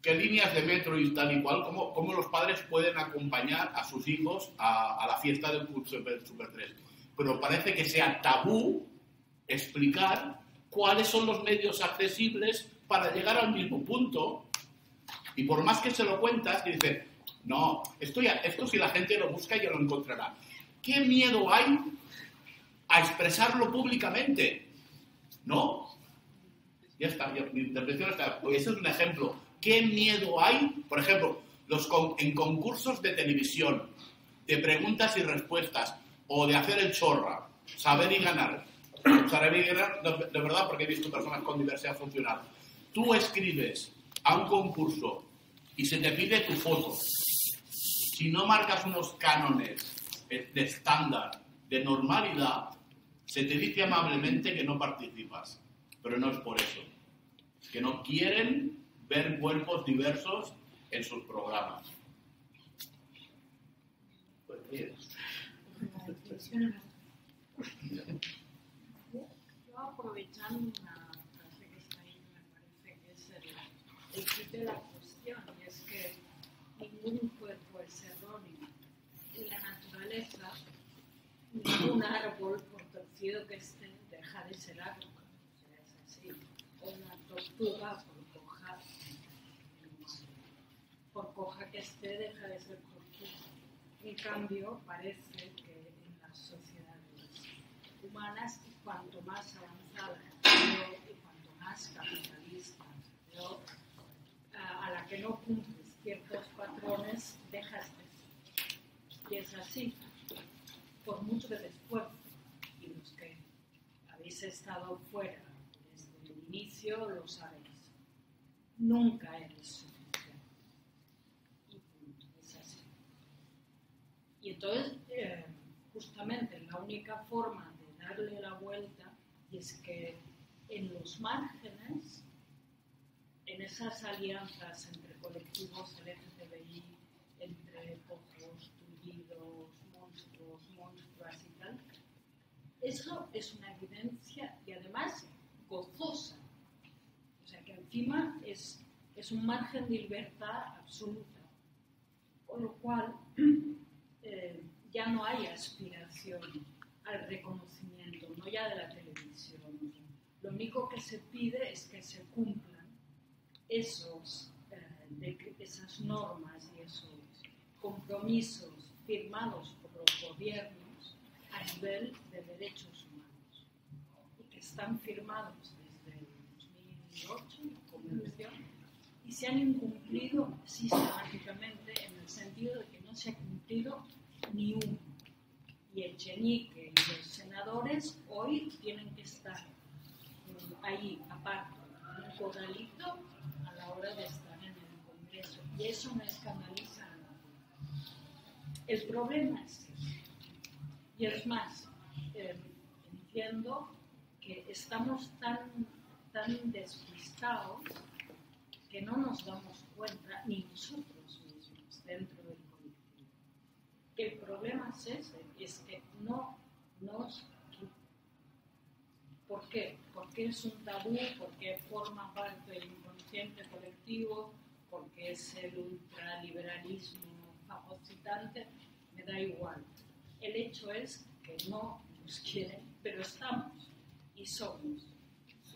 qué líneas de metro y tal y cual, cómo los padres pueden acompañar a sus hijos a la fiesta del Club Super 3. Pero parece que sea tabú explicar cuáles son los medios accesibles para llegar al mismo punto. Y por más que se lo cuentas, te dicen, no, esto si la gente lo busca ya lo encontrará. ¿Qué miedo hay a expresarlo públicamente? ¿No? Ya está, mi intervención está. Ese es un ejemplo. ¿Qué miedo hay? Por ejemplo, en concursos de televisión, de preguntas y respuestas, o de hacer el chorra, saber y ganar. Saber y ganar, de verdad, porque he visto personas con diversidad funcional. Tú escribes a un concurso y se te pide tu foto. Si no marcas unos cánones de estándar, de normalidad, se te dice amablemente que no participas, pero no es por eso, que no quieren ver cuerpos diversos en sus programas. Pues bien. Yo aprovechando una frase que está ahí, me parece que es el kit de la cuestión, y es que ningún cuerpo es erróneo. En la naturaleza, ningún árbol, por torcido que esté, deja de ser árbol, es así. O una tortuga, por coja que esté, deja de ser tortuga. En cambio, parece que en las sociedades humanas, cuanto más avanzada y cuanto más capitalista, a la que no cumples ciertos patrones, dejas de ser. Y es así, por mucho que te esfuerces, y los que habéis estado fuera desde el inicio lo sabéis, nunca eres suficiente. Y Y entonces, justamente la única forma de darle la vuelta es que en los márgenes, en esas alianzas entre colectivos LGTBI, entre pocos, tullidos, monstruos, monstruas y tal, eso es una evidencia y además gozosa. O sea que encima es un margen de libertad absoluta. Con lo cual ya no hay aspiración al reconocimiento, no ya de la televisión. Lo único que se pide es que se cumplan esas normas y esos compromisos firmados por los gobiernos a nivel de derechos humanos y que están firmados desde el 2008 en la Convención y se han incumplido sistemáticamente en el sentido de que no se ha cumplido ni uno. Y Echenique y los senadores hoy tienen que estar ahí, aparte, un corralito a la hora de estar en el Congreso. Y eso me escandaliza. El problema es ese. Y es más, entiendo que estamos tan despistados que no nos damos cuenta, ni nosotros mismos, dentro del colectivo. Que el problema es ese, es que no nos... ¿Por qué? Porque es un tabú, porque forma parte del inconsciente colectivo, porque es el ultraliberalismo fagocitante, me da igual. El hecho es que no nos quieren, pero estamos y somos.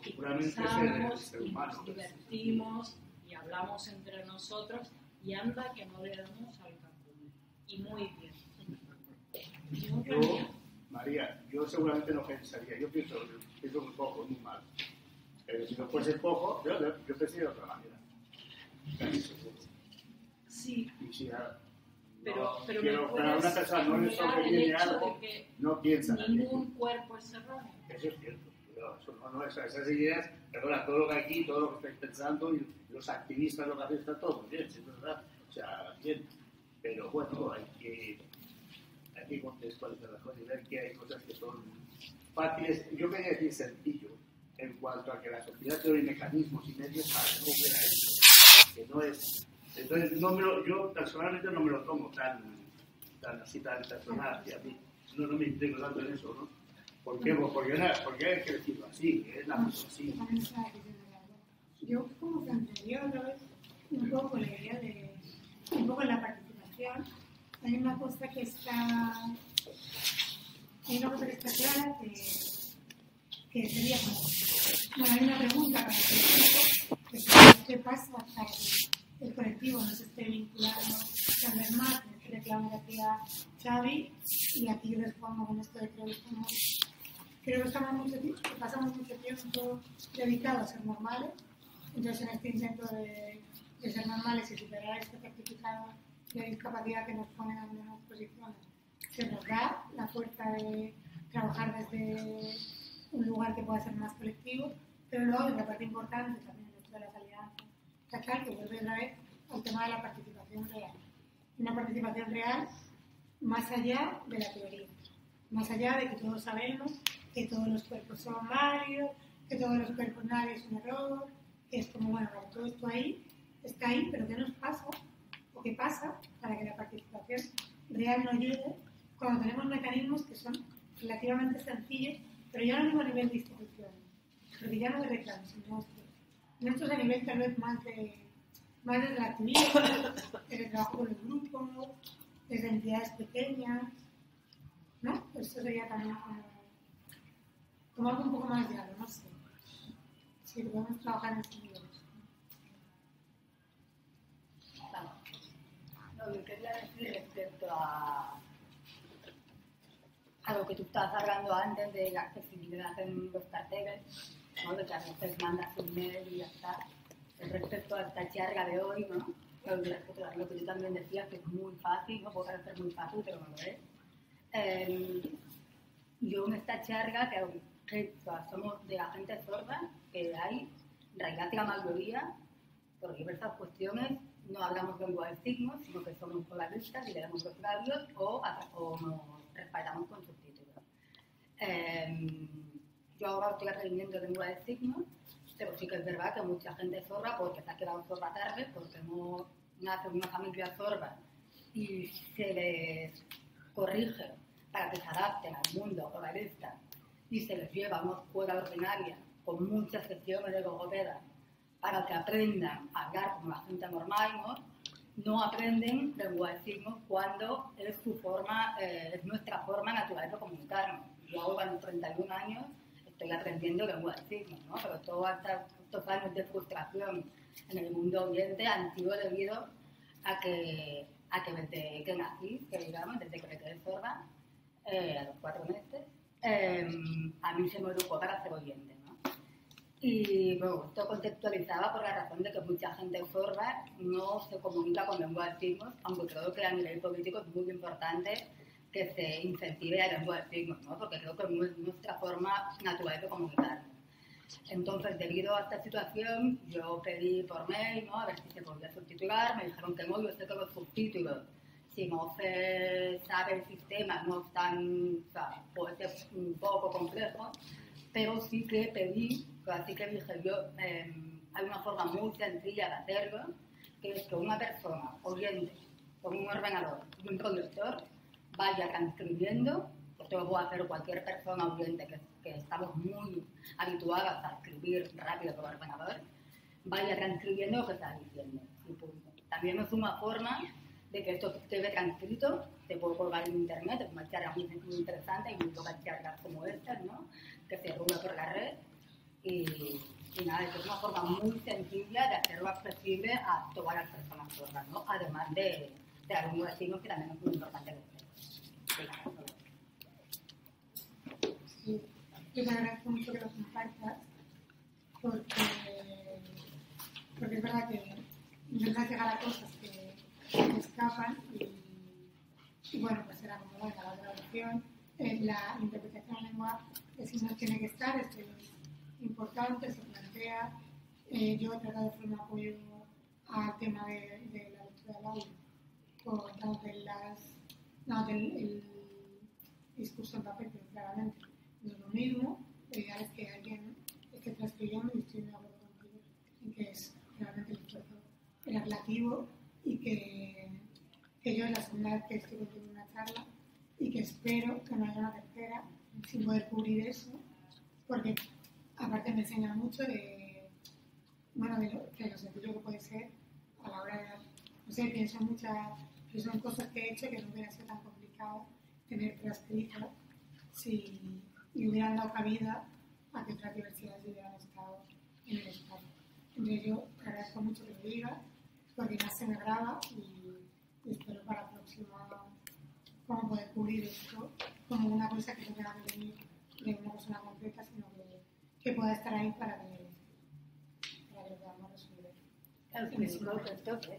Y pensamos, y nos divertimos, y hablamos entre nosotros, y anda que no le damos al capullo. Y muy bien. Y muy bien. María, yo seguramente no pensaría, yo pienso muy poco, muy mal. Pero si no fuese poco, yo pensaría de otra manera. Sí. Y si ya, pero para una persona no le sobreviene algo, no piensa. Ningún cuerpo es cerrado. Eso es cierto. Esas ideas, perdona, todo lo que aquí, todo lo que estáis pensando, y los activistas, lo que hacen, está todo bien, es verdad. O sea, bien. Pero bueno, hay que contextualizar las cosas y ver que hay cosas que son fáciles. Yo quería decir sencillo en cuanto a que la sociedad tiene mecanismos y medios para resolver a eso. Que no es, entonces, yo personalmente no me lo tomo tan así, tan personal hacia mí. No me intrigo tanto en eso, ¿no? ¿Por qué? Porque hay crecido así, es la cosa así. Yo, como que anterior, un poco con la idea de un poco la participación, hay una cosa que está clara que sería como... Bueno, hay una pregunta para el colectivo, que sería, ¿qué pasa hasta que el colectivo no se esté vinculando cada vez más? Que reclama la tía Xavi, y aquí yo les pongo con esto de creo que pasamos mucho tiempo dedicados a ser normales, entonces en este intento de ser normales y superar este certificado de discapacidad que nos ponen en unas posiciones, se nos da la fuerza de trabajar desde un lugar que pueda ser más colectivo, pero luego en la parte importante también el hecho de las alianzas, que vuelve otra vez al tema de la participación real. Una participación real más allá de la teoría, más allá de que todos sabemos que todos los cuerpos son válidos, que todos los cuerpos nadie es un error, que es como, bueno, todo esto ahí, está ahí, pero ¿qué nos pasa? ¿O qué pasa para que la participación real no llegue cuando tenemos mecanismos que son relativamente sencillos, pero ya no digo a nivel de institución, porque ya no de reclamos, sino nuestros a nivel tal vez más desde la actividad, desde el trabajo con el grupo, desde entidades pequeñas, ¿no? Eso sería también como algo un poco más de algo, no sé, si podemos trabajar en este nivel. Lo que quería decir respecto a lo que tú estabas hablando antes de la accesibilidad en los carteles, ¿no? De que a veces mandas un mail y ya está. Respecto a esta charla de hoy, ¿no? Lo que tú también decías, que es muy fácil, ¿no? Puede parecer muy fácil, pero no lo es. Yo en esta charla, que somos de la gente sorda, que hay, en realidad la mayoría, por diversas cuestiones, no hablamos lengua de signos, sino que somos coloristas y leemos los labios o nos respaldamos con subtítulos. Yo ahora estoy aprendiendo lengua de signos, pero sí que es verdad que mucha gente es sorda porque se ha quedado sorda tarde, porque no nace en una familia sorda y se les corrige para que se adapten al mundo colorista y se les lleva a una escuela ordinaria con muchas sesiones de logopedas para que aprendan a hablar como la gente normal, no aprenden lengua de signos cuando es su forma, es nuestra forma natural de comunicarnos. Yo ahora, en 31 años, estoy aprendiendo lengua de signos, pero todos estos años de frustración en el mundo oyente han sido debido a que desde que nací, que digamos, desde que me quedé sorda, a los 4 meses, a mí se me educó para ser oyente. Y bueno, esto contextualizaba por la razón de que mucha gente sorda no se comunica con lengua de signos, aunque creo que a nivel político es muy importante que se incentive la lengua de signos, porque creo que es nuestra forma natural de comunicarnos. Entonces, debido a esta situación, yo pedí por mail, a ver si se podía subtitular, me dijeron que no, yo sé que los subtítulos, si no se sabe el sistema, no están, puede ser un poco complejo, pero sí que pedí, así que dije yo, hay una forma muy sencilla de hacerlo, que es que una persona oyente con un ordenador y un proyector vaya transcribiendo, esto lo puede hacer cualquier persona oyente que estamos muy habituadas a escribir rápido con el ordenador, vaya transcribiendo lo que está diciendo. También es una forma de que esto quede transcrito, se puede colgar en internet, es una charla muy interesante, hay muchas charlas como estas, que se rula por la red. Y nada, es una forma muy sencilla de hacerlo accesible a todas las personas sordas, además de algunos signos que también es muy importante. Sí, yo me agradezco mucho que lo compartas, porque es verdad que intentas llegar a cosas que escapan y bueno, pues era como bueno, la traducción, la interpretación de la lengua de signos tiene que estar, importante, se plantea. Yo he tratado de hacer un apoyo al tema de la lectura del audio, dándote el discurso en papel, pero claramente no es lo mismo. Ideal es que alguien esté transcribiendo y estoy de acuerdo contigo en que es realmente el esfuerzo relativo y que yo es la segunda vez que estoy contigo en una charla y que espero que no haya una tercera sin poder cubrir eso, porque aparte me enseña mucho de lo sencillo que puede ser a la hora de dar. No sé, pienso en cosas que he hecho que no hubiera sido tan complicado tener transcritas si hubieran dado cabida a que otras diversidades hubieran estado en el espacio. Entonces yo te agradezco mucho que lo digas, porque más se me graba y espero para la próxima cómo poder cubrir esto como una cosa que no pueda venir de una persona concreta, sino que pueda estar ahí para que lo podamos resolver. Claro, sí,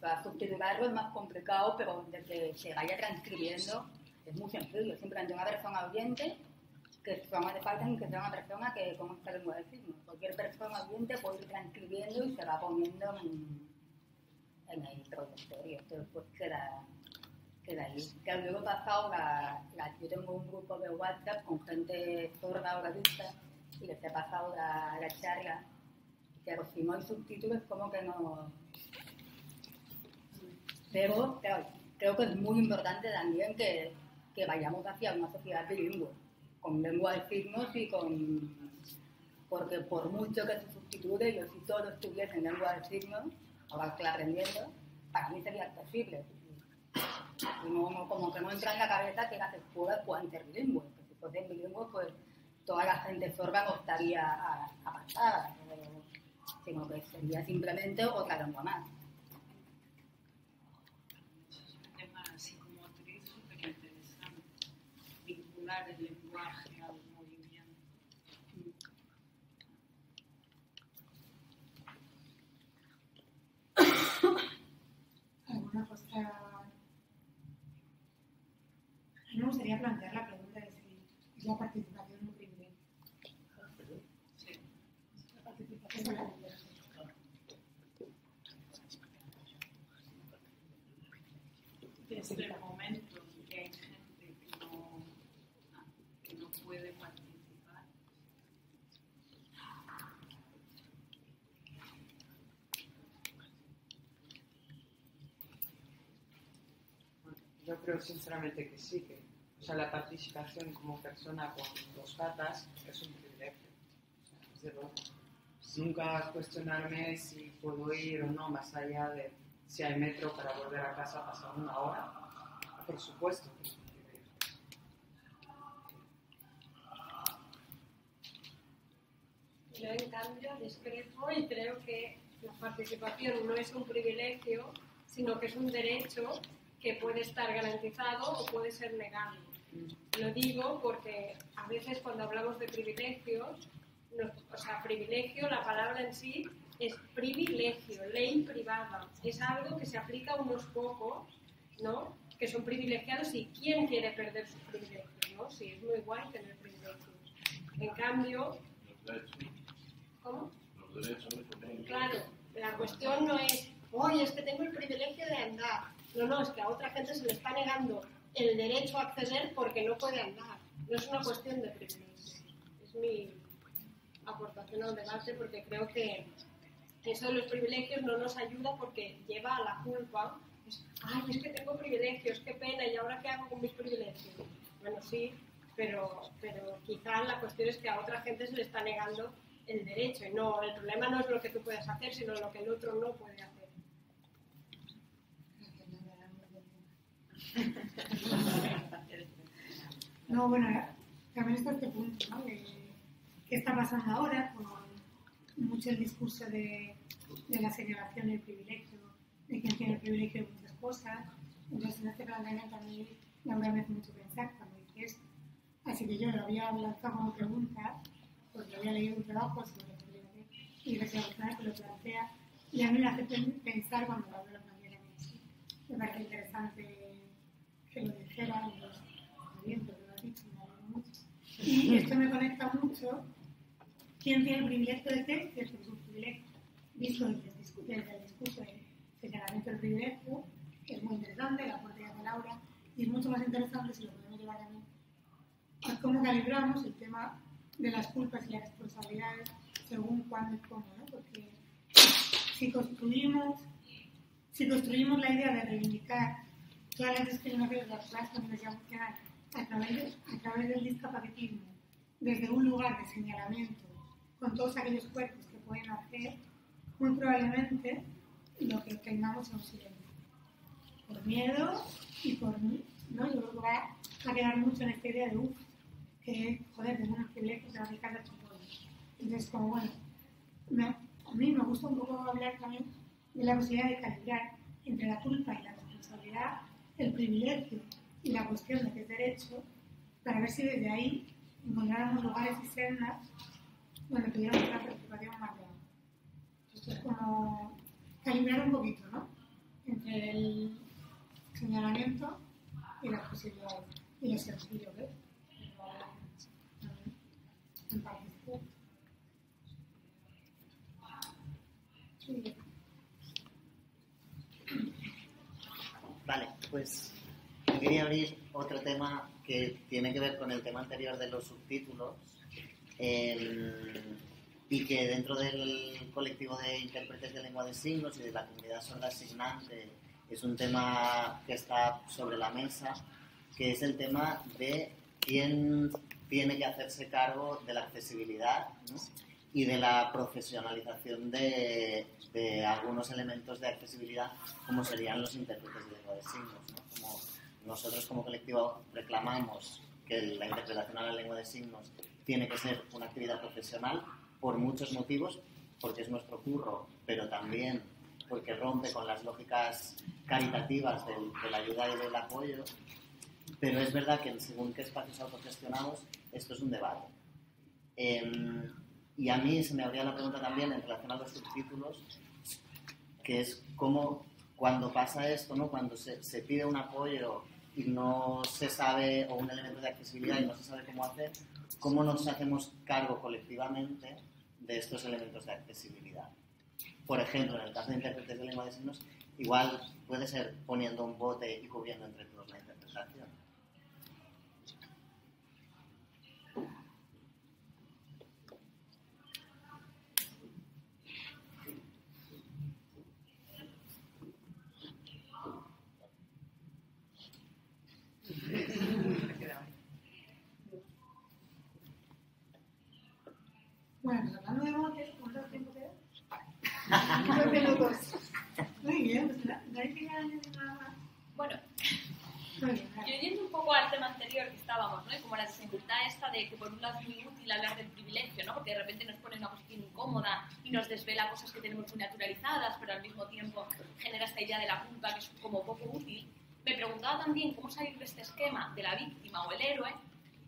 para subtitularlo es más complicado, pero de que se vaya transcribiendo es muy sencillo. Siempre ante una persona oyente, que no hace falta que sea una persona que conozca lengua de signos. Cualquier persona oyente puede ir transcribiendo y se va poniendo en el proyector y esto después queda ahí. Claro, luego he pasado, yo tengo un grupo de WhatsApp con gente sorda o vista, y les he pasado la charla, pero si no hay subtítulos como que no. Pero claro, creo que es muy importante también que vayamos hacia una sociedad bilingüe, con lengua de signos y porque por mucho que se sustituye, yo si todo estuviese en lengua de signos, ahora estoy aprendiendo, para mí sería accesible. Y no, como que no entra en la cabeza que las escuelas puedan ser bilingües, que si fuesen bilingües pues toda la gente sorda no estaría apartada, sino que sería simplemente otra lengua más. Es un tema psicomotriz súper interesante, vincular el lenguaje al movimiento. ¿Alguna cosa? Me gustaría plantear la pregunta de si es la participación un privilegio. Sí. La participación es un privilegio. Yo creo sinceramente que sí, que la participación como persona con dos patas es un privilegio. Nunca cuestionarme si puedo ir o no, más allá de si hay metro para volver a casa pasado una hora, por supuesto. Yo, en cambio, discrepo y creo que la participación no es un privilegio, sino que es un derecho que puede estar garantizado o puede ser negado. Lo digo porque a veces cuando hablamos de privilegios, privilegio, la palabra en sí es privilegio, ley privada. Es algo que se aplica a unos pocos, ¿no?, que son privilegiados, y ¿quién quiere perder sus privilegios, no? Sí, es muy guay tener privilegios. En cambio... ¿Cómo? Los derechos. Claro, la cuestión no es, oye, es que tengo el privilegio de andar. No, no, es que a otra gente se le está negando el derecho a acceder porque no puede andar. No es una cuestión de privilegio. Es mi... aportación al debate, porque creo que eso de los privilegios no nos ayuda porque lleva a la culpa. Ay, es que tengo privilegios, qué pena, ¿y ahora qué hago con mis privilegios? Bueno, sí, pero quizás la cuestión es que a otra gente se le está negando el derecho, y no, el problema no es lo que tú puedas hacer, sino lo que el otro no puede hacer. No, bueno, también está este punto, ¿no? ¿Qué está pasando ahora con mucho el discurso de la segregación del privilegio, de quien tiene el privilegio de muchas cosas? Entonces, en este planeta también Laura me hace mucho pensar cuando dice esto. Así que yo lo había lanzado como pregunta, porque había leído un trabajo sobre el privilegio y la persona que lo plantea, y a mí me hace pensar cuando Laura lo plantea. Me parece interesante que lo dijera, y lo ha dicho, me alegro mucho. Y esto me conecta mucho. ¿Quién tiene el privilegio de ser? ¿Quién tiene su privilegio? Visto desde el discurso del señalamiento del privilegio, es muy interesante la oportunidad de Laura, y es mucho más interesante si lo podemos llevar también a cómo calibramos el tema de las culpas y las responsabilidades según cuándo y cómo, ¿no? Porque si construimos la idea de reivindicar todas las discriminaciones de las clases que nos llevan a funcionar a través del discapacitismo, desde un lugar de señalamiento, con todos aquellos cuerpos que pueden hacer, muy probablemente lo que tengamos es un silencio. Por miedo y por mí, ¿no? Yo creo que va a quedar mucho en esta idea de, que joder, tengo unos privilegios de la riqueza de todo. Entonces, como bueno, a mí me gusta un poco hablar también de la posibilidad de calibrar entre la culpa y la responsabilidad, el privilegio y la cuestión de qué es derecho, para ver si desde ahí encontráramos lugares y sendas donde tuviéramos una participación más grande. Esto es como calibrar un poquito, ¿no?, entre el señalamiento y las posibilidades y los servicios, ¿ves? Sí. Vale, pues quería abrir otro tema que tiene que ver con el tema anterior de los subtítulos, y que dentro del colectivo de intérpretes de lengua de signos y de la comunidad sorda asignante es un tema que está sobre la mesa, que es el tema de quién tiene que hacerse cargo de la accesibilidad, ¿no?, y de la profesionalización de algunos elementos de accesibilidad, como serían los intérpretes de lengua de signos, ¿no? Nosotros como colectivo reclamamos que la interpretación a la lengua de signos tiene que ser una actividad profesional por muchos motivos, porque es nuestro curro, pero también porque rompe con las lógicas caritativas de la ayuda y del apoyo. Pero es verdad que según qué espacios autogestionamos, esto es un debate. Y a mí se me abría la pregunta también en relación a los subtítulos, que es cómo, cuando pasa esto, ¿no?, cuando se pide un apoyo y no se sabe, o un elemento de accesibilidad y no se sabe cómo hacer, ¿cómo nos hacemos cargo colectivamente de estos elementos de accesibilidad? Por ejemplo, en el caso de intérpretes de lengua de signos, igual puede ser poniendo un bote y cubriendo entre todos la interpretación. Bueno, hablando de botes, ¿cuánto tiempo queda? 2 minutos. Muy bien, pues no hay que añadir nada más. Bueno, yo yendo un poco al tema anterior que estábamos, ¿no? Y como la dificultad esta de que por un lado es muy útil hablar del privilegio, ¿no? Porque de repente nos pone en una posición incómoda y nos desvela cosas que tenemos muy naturalizadas, pero al mismo tiempo genera esta idea de la culpa que es como poco útil. Me preguntaba también cómo salir de este esquema de la víctima o el héroe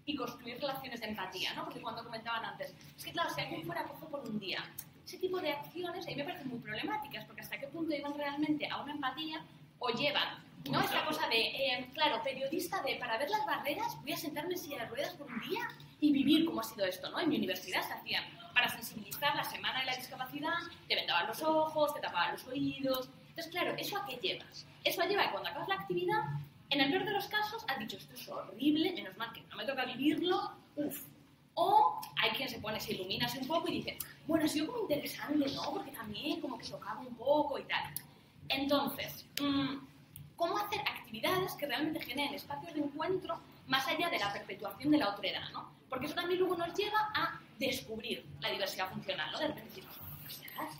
y construir relaciones de empatía, ¿no? Porque cuando comentaban antes, es que claro, si alguien fuera cojo por un día, ese tipo de acciones ahí me parecen muy problemáticas, porque hasta qué punto llevan realmente a una empatía o llevan, ¿no? Esta cosa de, claro, periodista de, para ver las barreras, voy a sentarme en silla de ruedas por un día y vivir como ha sido esto, ¿no? En mi universidad se hacían para sensibilizar la semana de la discapacidad, te vendaban los ojos, te tapaban los oídos. Entonces, claro, ¿eso a qué llevas? Eso lleva que cuando acabas la actividad, en el peor de los casos, has dicho, esto es horrible, menos mal que no me toca vivirlo, uff. O hay quien se pone, se ilumina así un poco y dice, bueno, ha sido como interesante, ¿no? Porque también como que tocaba un poco y tal. Entonces, ¿cómo hacer actividades que realmente generen espacios de encuentro más allá de la perpetuación de la otredad, ¿no? Porque eso también luego nos lleva a descubrir la diversidad funcional, ¿no? De repente decimos, ostras,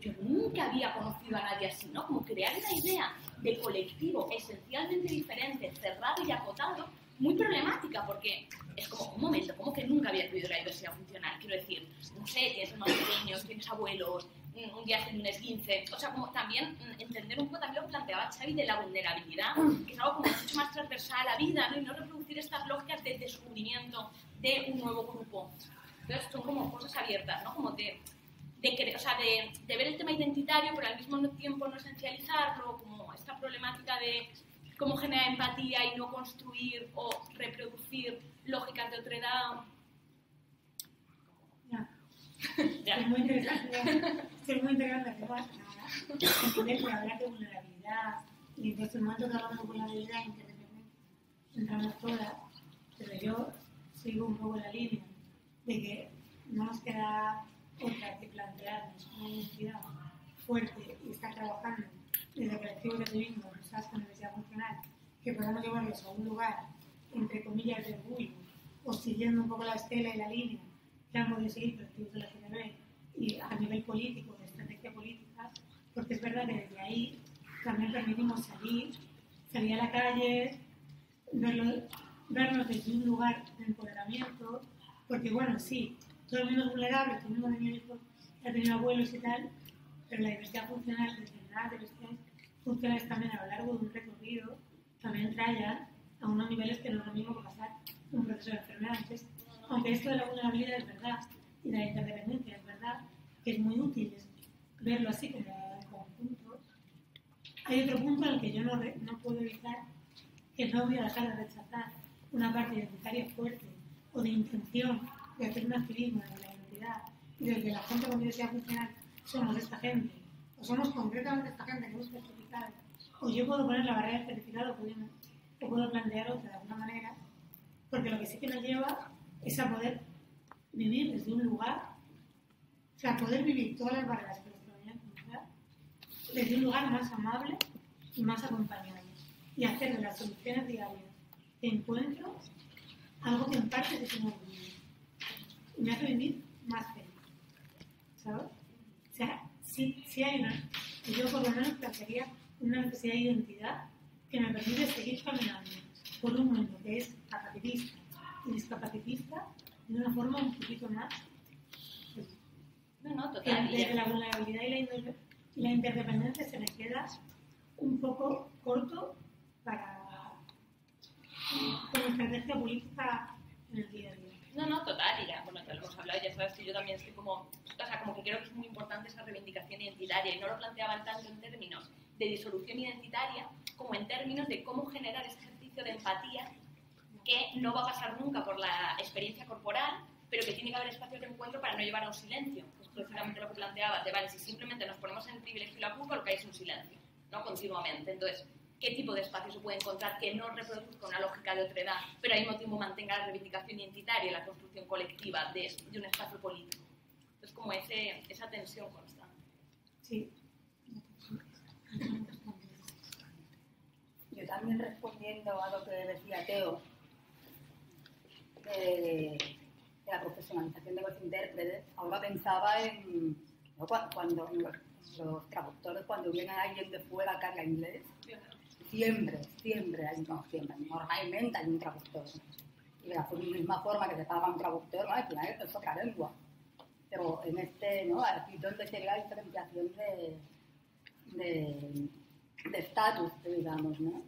yo nunca había conocido a nadie así, ¿no? Como crear una idea de colectivo esencialmente diferente, cerrado y acotado, muy problemática, porque es como, un momento, como que nunca había vivido la diversidad funcional, quiero decir, no sé, tienes unos pequeños, tienes abuelos, un día hacen un esguince, o sea, como también entender un poco también lo que planteaba Xavi de la vulnerabilidad, que es algo como mucho más transversal a la vida, ¿no? Y no reproducir estas lógicas de descubrimiento de un nuevo grupo. Entonces son como cosas abiertas, ¿no? Como de ver el tema identitario, pero al mismo tiempo no esencializarlo, como esta problemática de cómo generar empatía y no construir o reproducir lógicas de otredad. Ya. Ya. Es muy interesante. Es muy interesante. Entender que hablar de vulnerabilidad y desde el momento que hablamos de vulnerabilidad, entramos todas, pero yo sigo un poco la línea de que no nos queda otra que plantearnos una identidad fuerte y estar trabajando desde el colectivo que tuvimos, nosotras con diversidad funcional, que podamos llevarlos a un lugar, entre comillas, de orgullo, o siguiendo un poco la estela y la línea que han podido seguir colectivos de la CNB y a nivel político, de estrategia política, porque es verdad que desde ahí también permitimos salir a la calle, vernos desde un lugar de empoderamiento, porque bueno, sí, todo el mundo es vulnerable, todo el mundo ha tenido abuelos y tal, pero la diversidad funcional, determinadas diversidades funcionales también a lo largo de un recorrido, también trae a unos niveles que no es lo mismo que pasar un proceso de enfermedad. Entonces, aunque esto de la vulnerabilidad es verdad y de la interdependencia es verdad, que es muy útil es verlo así como en conjunto, hay otro punto al que yo no puedo evitar, que no voy a dejar de rechazar una parte identitaria fuerte o de intención de hacer un activismo de la identidad, desde la gente con diversidad funcional, somos esta gente, o somos concretamente esta gente que busca certificar, o yo puedo poner la barrera de certificado, o puedo plantear otra de alguna manera, porque lo que sí que nos lleva es a poder vivir desde un lugar, o sea, poder vivir todas las barreras que nos podrían encontrar, desde un lugar más amable y más acompañado, y hacer de las soluciones diarias de encuentro algo que en parte es un orgullo. Me hace vivir más feliz, ¿sabes? O sea, sí hay una, yo por lo menos plantearía una necesidad de identidad que me permite seguir caminando por un mundo que es capacitista y discapacitista de una forma un poquito más, pues, no, total, desde la vulnerabilidad y la interdependencia se me queda un poco corto para con estrategia política en el día a día. No, total, y ya, bueno, ya lo hemos hablado, ya sabes que yo también estoy como, o sea, como que creo que es muy importante esa reivindicación identitaria, y no lo planteaban tanto en términos de disolución identitaria, como en términos de cómo generar ese ejercicio de empatía que no va a pasar nunca por la experiencia corporal, pero que tiene que haber espacios de encuentro para no llevar a un silencio, pues precisamente lo que planteabas, de vale, si simplemente nos ponemos en el privilegio y la culpa, lo que hay es un silencio, ¿no? Continuamente, entonces, ¿qué tipo de espacio se puede encontrar que no reproduzca una lógica de otredad, pero al mismo tiempo mantenga la reivindicación identitaria y la construcción colectiva de un espacio político? Entonces, como esa tensión constante. Sí. Yo también respondiendo a lo que decía Teo, de la profesionalización de los intérpretes, ahora pensaba en ¿no? cuando los traductores, cuando vienen a alguien de fuera que habla inglés, siempre hay, no, siempre, normalmente hay un traductor. Y de la misma forma que se paga un traductor, ¿no? Al final es otra lengua. Pero en este, ¿no? Aquí donde se ve la diferenciación de estatus, digamos, ¿no?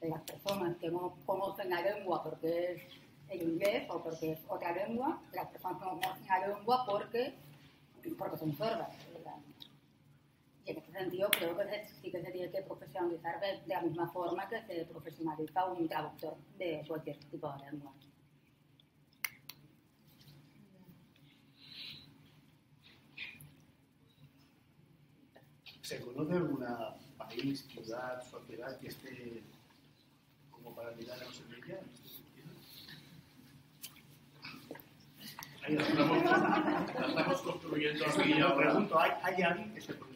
De las personas que no conocen la lengua porque es el inglés o porque es otra lengua, de las personas que no conocen la lengua porque son sordas, digamos. Y en ese sentido creo que sí que se tiene que profesionalizar de la misma forma que se profesionaliza un traductor de cualquier tipo de lengua. ¿Se conoce alguna país, ciudad, sociedad que esté como para mirar a los estudiantes? Ahí la estamos construyendo aquí. Yo pregunto, ¿hay alguien que se produce?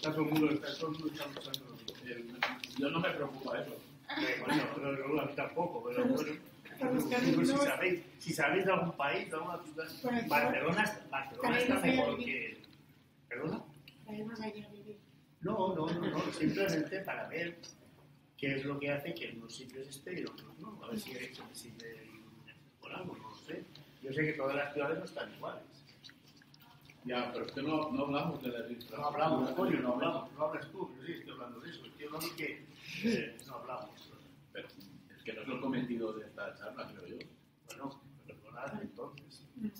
Todo el mundo está luchando. Yo no me preocupa eso. Bueno, pero a mí tampoco, pero bueno. Si sabéis de algún país, de alguna ciudad. Barcelona está mejor que... ¿Perdona? No, simplemente para ver qué es lo que hace que en unos sitios esté y en otros no. A ver si hay por algo, no lo sé. Yo sé que todas las ciudades no están iguales. Ya, pero es que no hablamos de la diferencia. No hablamos, no hablas tú, pero sí estoy hablando de eso. Estoy hablando que no hablamos. Pero es que no es lo cometido de esta charla, creo yo. Bueno, pero con nada entonces. Sí.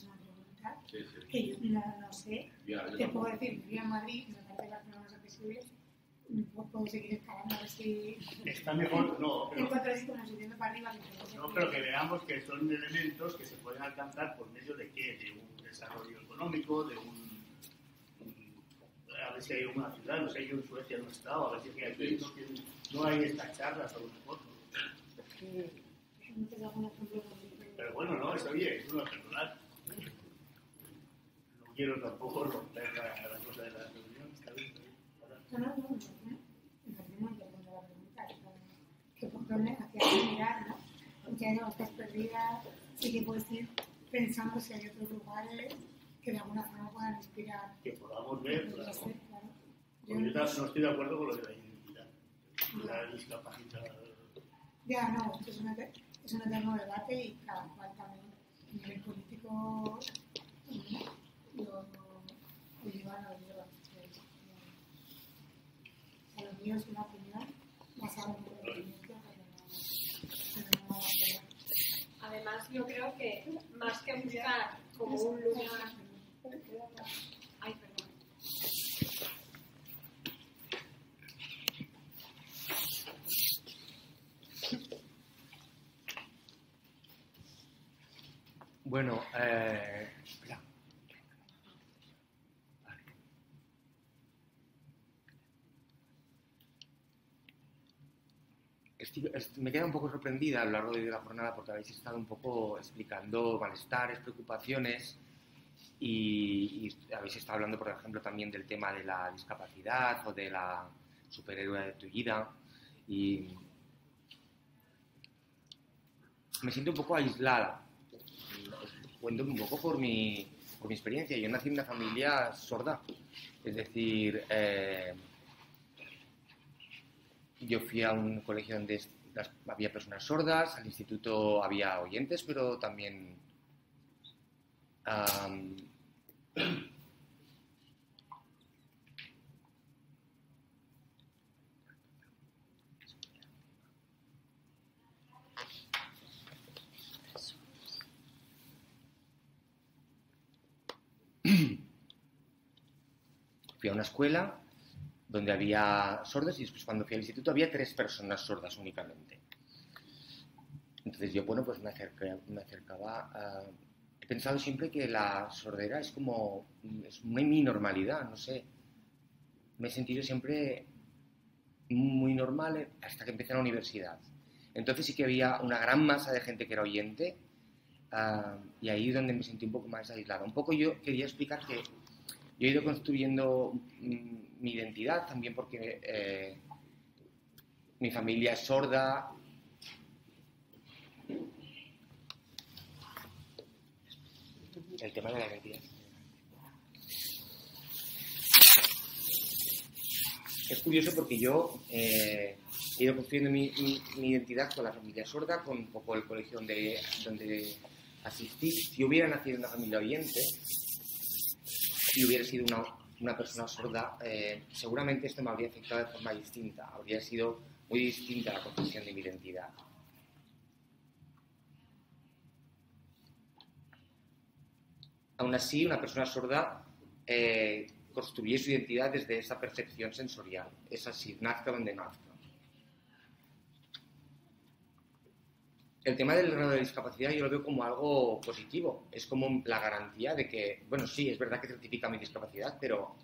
Que yo no sé, te puedo decir, vivo en Madrid, me parece las normas accesibles, puedo seguir escalando a ver si... Está mejor, no, pero... para arriba, no, pero que veamos que son elementos que se pueden alcanzar por medio de qué, de un desarrollo económico, de a ver si hay una ciudad, no sé, yo en Suecia no he estado, a ver si hay alguien que no hay esta charla sobre un poco. Pero bueno, no, eso oye, es una personal. Quiero tampoco romper la cosa de la reunión. No, la pregunta. ¿Qué propone hacia mirar, no? Ya no estás perdida, sí que puedes ir pensando si hay otros lugares que de alguna forma puedan inspirar. Que podamos ver, claro. Yo no estoy de acuerdo con lo de la identidad, la discapacidad. Ya, no, esto es un eterno debate y cada cual también a nivel político... Lo llevan a los dos. A los míos una opinión basada en la experiencia, pero no. Además, yo creo que más que buscar como un lugar. Ay, perdón. Bueno, me queda un poco sorprendida a lo largo de la jornada porque habéis estado un poco explicando malestares, preocupaciones y habéis estado hablando, por ejemplo, también del tema de la discapacidad o de la superhéroe detullida. Y me siento un poco aislada. Os cuento un poco por mi experiencia. Yo nací en una familia sorda, es decir... Yo fui a un colegio donde había personas sordas, al instituto había oyentes, pero también fui a una escuela donde había sordos y después cuando fui al instituto había 3 personas sordas únicamente. Entonces yo, bueno, pues me acercaba a... He pensado siempre que la sordera es como... es mi normalidad, no sé. Me he sentido siempre muy normal hasta que empecé la universidad. Entonces sí que había una gran masa de gente que era oyente y ahí es donde me sentí un poco más aislada. Un poco yo quería explicar que yo he ido construyendo... mi identidad también porque mi familia es sorda. el tema de la cantidad. Es curioso porque yo he ido construyendo mi identidad con la familia sorda, con un poco el colegio donde asistí. Si hubiera nacido en una familia oyente, si hubiera sido una persona sorda, seguramente esto me habría afectado de forma distinta. Habría sido muy distinta la construcción de mi identidad. Aún así, una persona sorda construye su identidad desde esa percepción sensorial. Es así, nazca donde nazca. El tema del grado de discapacidad yo lo veo como algo positivo. Es como la garantía de que, bueno, sí, es verdad que certifica mi discapacidad, pero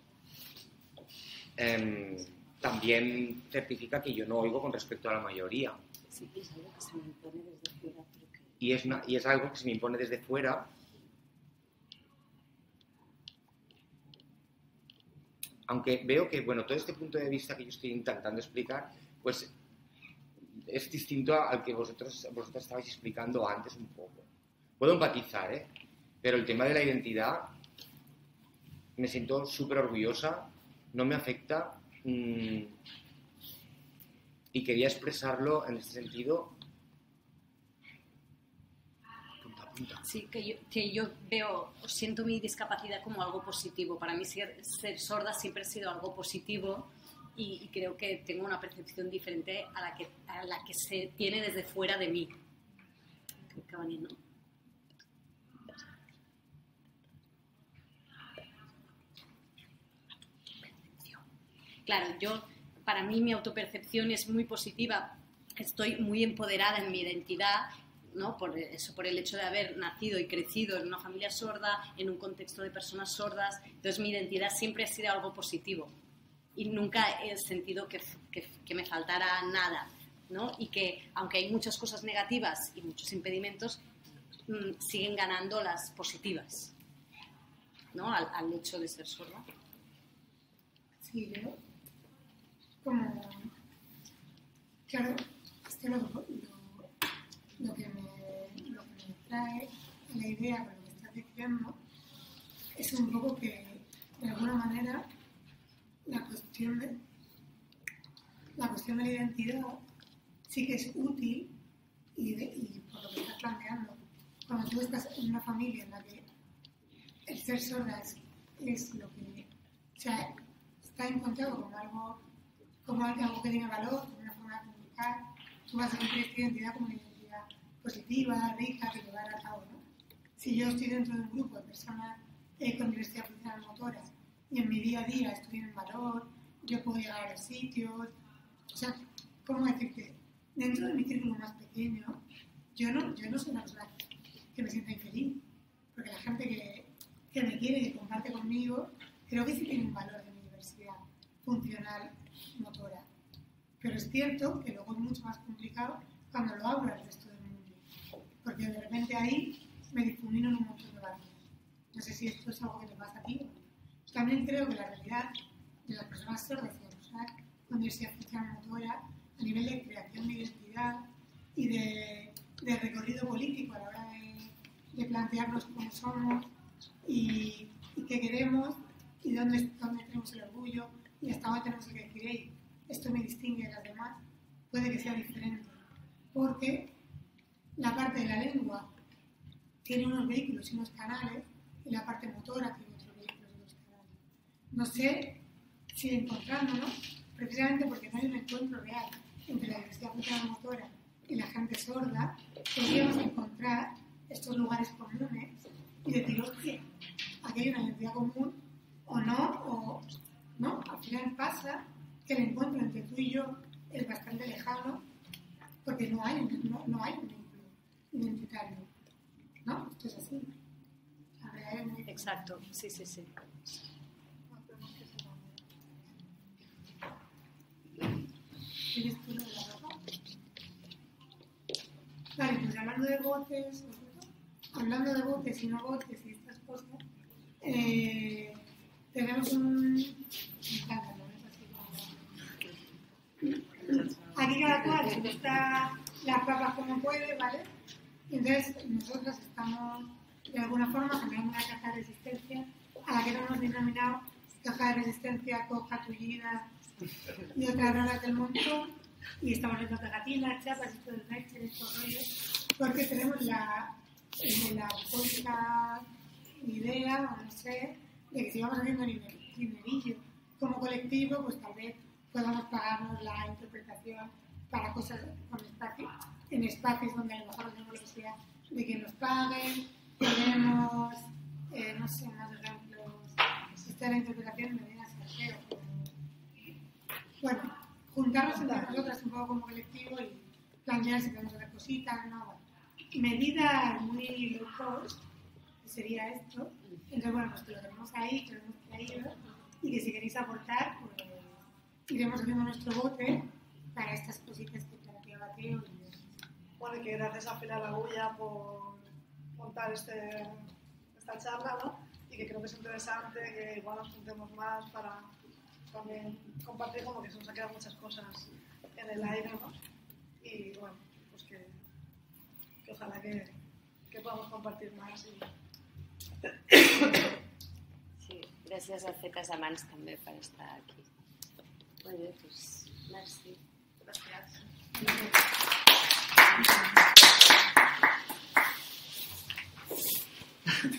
también certifica que yo no oigo con respecto a la mayoría. Sí, es algo que se me impone desde fuera. Porque... Y es algo que se me impone desde fuera. Aunque veo que, bueno, todo este punto de vista que yo estoy intentando explicar, pues es distinto al que vosotros estabais explicando antes un poco. Puedo empatizar, ¿eh? Pero el tema de la identidad me siento súper orgullosa, no me afecta y quería expresarlo en este sentido. Sí, que yo veo, siento mi discapacidad como algo positivo. Para mí ser sorda siempre ha sido algo positivo y creo que tengo una percepción diferente a la que se tiene desde fuera de mí. Creo que va bien, ¿no? Claro, para mí mi autopercepción es muy positiva. Estoy muy empoderada en mi identidad, ¿no? Por el hecho de haber nacido y crecido en una familia sorda, en un contexto de personas sordas. Entonces mi identidad siempre ha sido algo positivo y nunca he sentido que me faltara nada, ¿no? Y que aunque hay muchas cosas negativas y muchos impedimentos, siguen ganando las positivas, ¿no? Al hecho de ser sorda. Sí, yo como... Claro, es que lo que me trae la idea con lo que estás diciendo es un poco que, de alguna manera, la cuestión de la identidad sí que es útil y por lo que estás planteando. Cuando tú estás en una familia en la que el ser sorda es lo que... O sea, está encontrado como algo que tiene valor, como una forma de comunicar. Tú vas a sentir esta identidad como una positiva, rica, que llevar a cabo, ¿no? Si yo estoy dentro de un grupo de personas con diversidad funcional motora y en mi día a día estoy en valor, yo puedo llegar a los sitios, o sea, ¿cómo decirte? Dentro de mi círculo más pequeño, yo no soy una persona que me sienta infeliz, porque la gente que me quiere y que comparte conmigo, creo que sí tiene un valor de mi diversidad funcional motora. Pero es cierto que luego es mucho más complicado cuando lo abro al resto del mundo, porque de repente ahí me difumino en un montón de barrios. No sé si esto es algo que te pasa a ti. También creo que la realidad de las personas sordas y de las personas con diversidad funcional motora, a nivel de creación de identidad y de recorrido político a la hora de plantearnos cómo somos y qué queremos y dónde tenemos el orgullo y hasta dónde tenemos que decir, esto me distingue de las demás, puede que sea diferente. Porque la parte de la lengua tiene unos vehículos y unos canales, y la parte motora tiene otros vehículos y otros canales. No sé si encontrándonos, precisamente porque no hay un encuentro real entre la diversidad funcional motora y la gente sorda, podríamos encontrar estos lugares comunes y decir, oye, aquí hay una identidad común, o no, al final pasa que el encuentro entre tú y yo es bastante lejano, porque no hay un vínculo identitario, ¿no? Esto es así. La verdad es muy... Exacto, sí, sí, sí. ¿Tienes tú lo de la ropa? Vale, pues hablando de voces y no voces y estas cosas, tenemos un... Aquí cada cual se gusta las papas como puede, ¿vale? Entonces, nosotros estamos de alguna forma generamos una caja de resistencia a la que no hemos denominado caja de resistencia, coja, tullida y otras raras del montón, y estamos viendo pegatinas, chapas y todo el night, estos rollos, porque tenemos la única idea, o no sé, de que si vamos haciendo nivelillo como colectivo, pues tal vez podamos pagarnos la interpretación para cosas con espacio, en espacios donde a lo mejor no tenemos la necesidad de que nos paguen. Tenemos, no sé, más ejemplos, existe la interpretación de medidas extranjeras. Bueno, juntarnos entre nosotras un poco como colectivo y planear si podemos hacer cositas, ¿no? Medidas muy low cost, que sería esto. Entonces, bueno, pues que lo tenemos ahí, que lo hemos traído, y que si queréis aportar, pues iremos haciendo nuestro bote para estas cositas que planteaba Teo. Bueno, y que gracias a Fil a l'Agulla por montar esta charla, ¿no? Y que creo que es interesante que igual nos juntemos más para también compartir, como que se nos ha quedado muchas cosas en el aire, ¿no? Y bueno, pues que ojalá que podamos compartir más. Y... Sí, gracias a Fetes a Mans también por estar aquí. Muy bien, pues merci. Gracias. Gracias.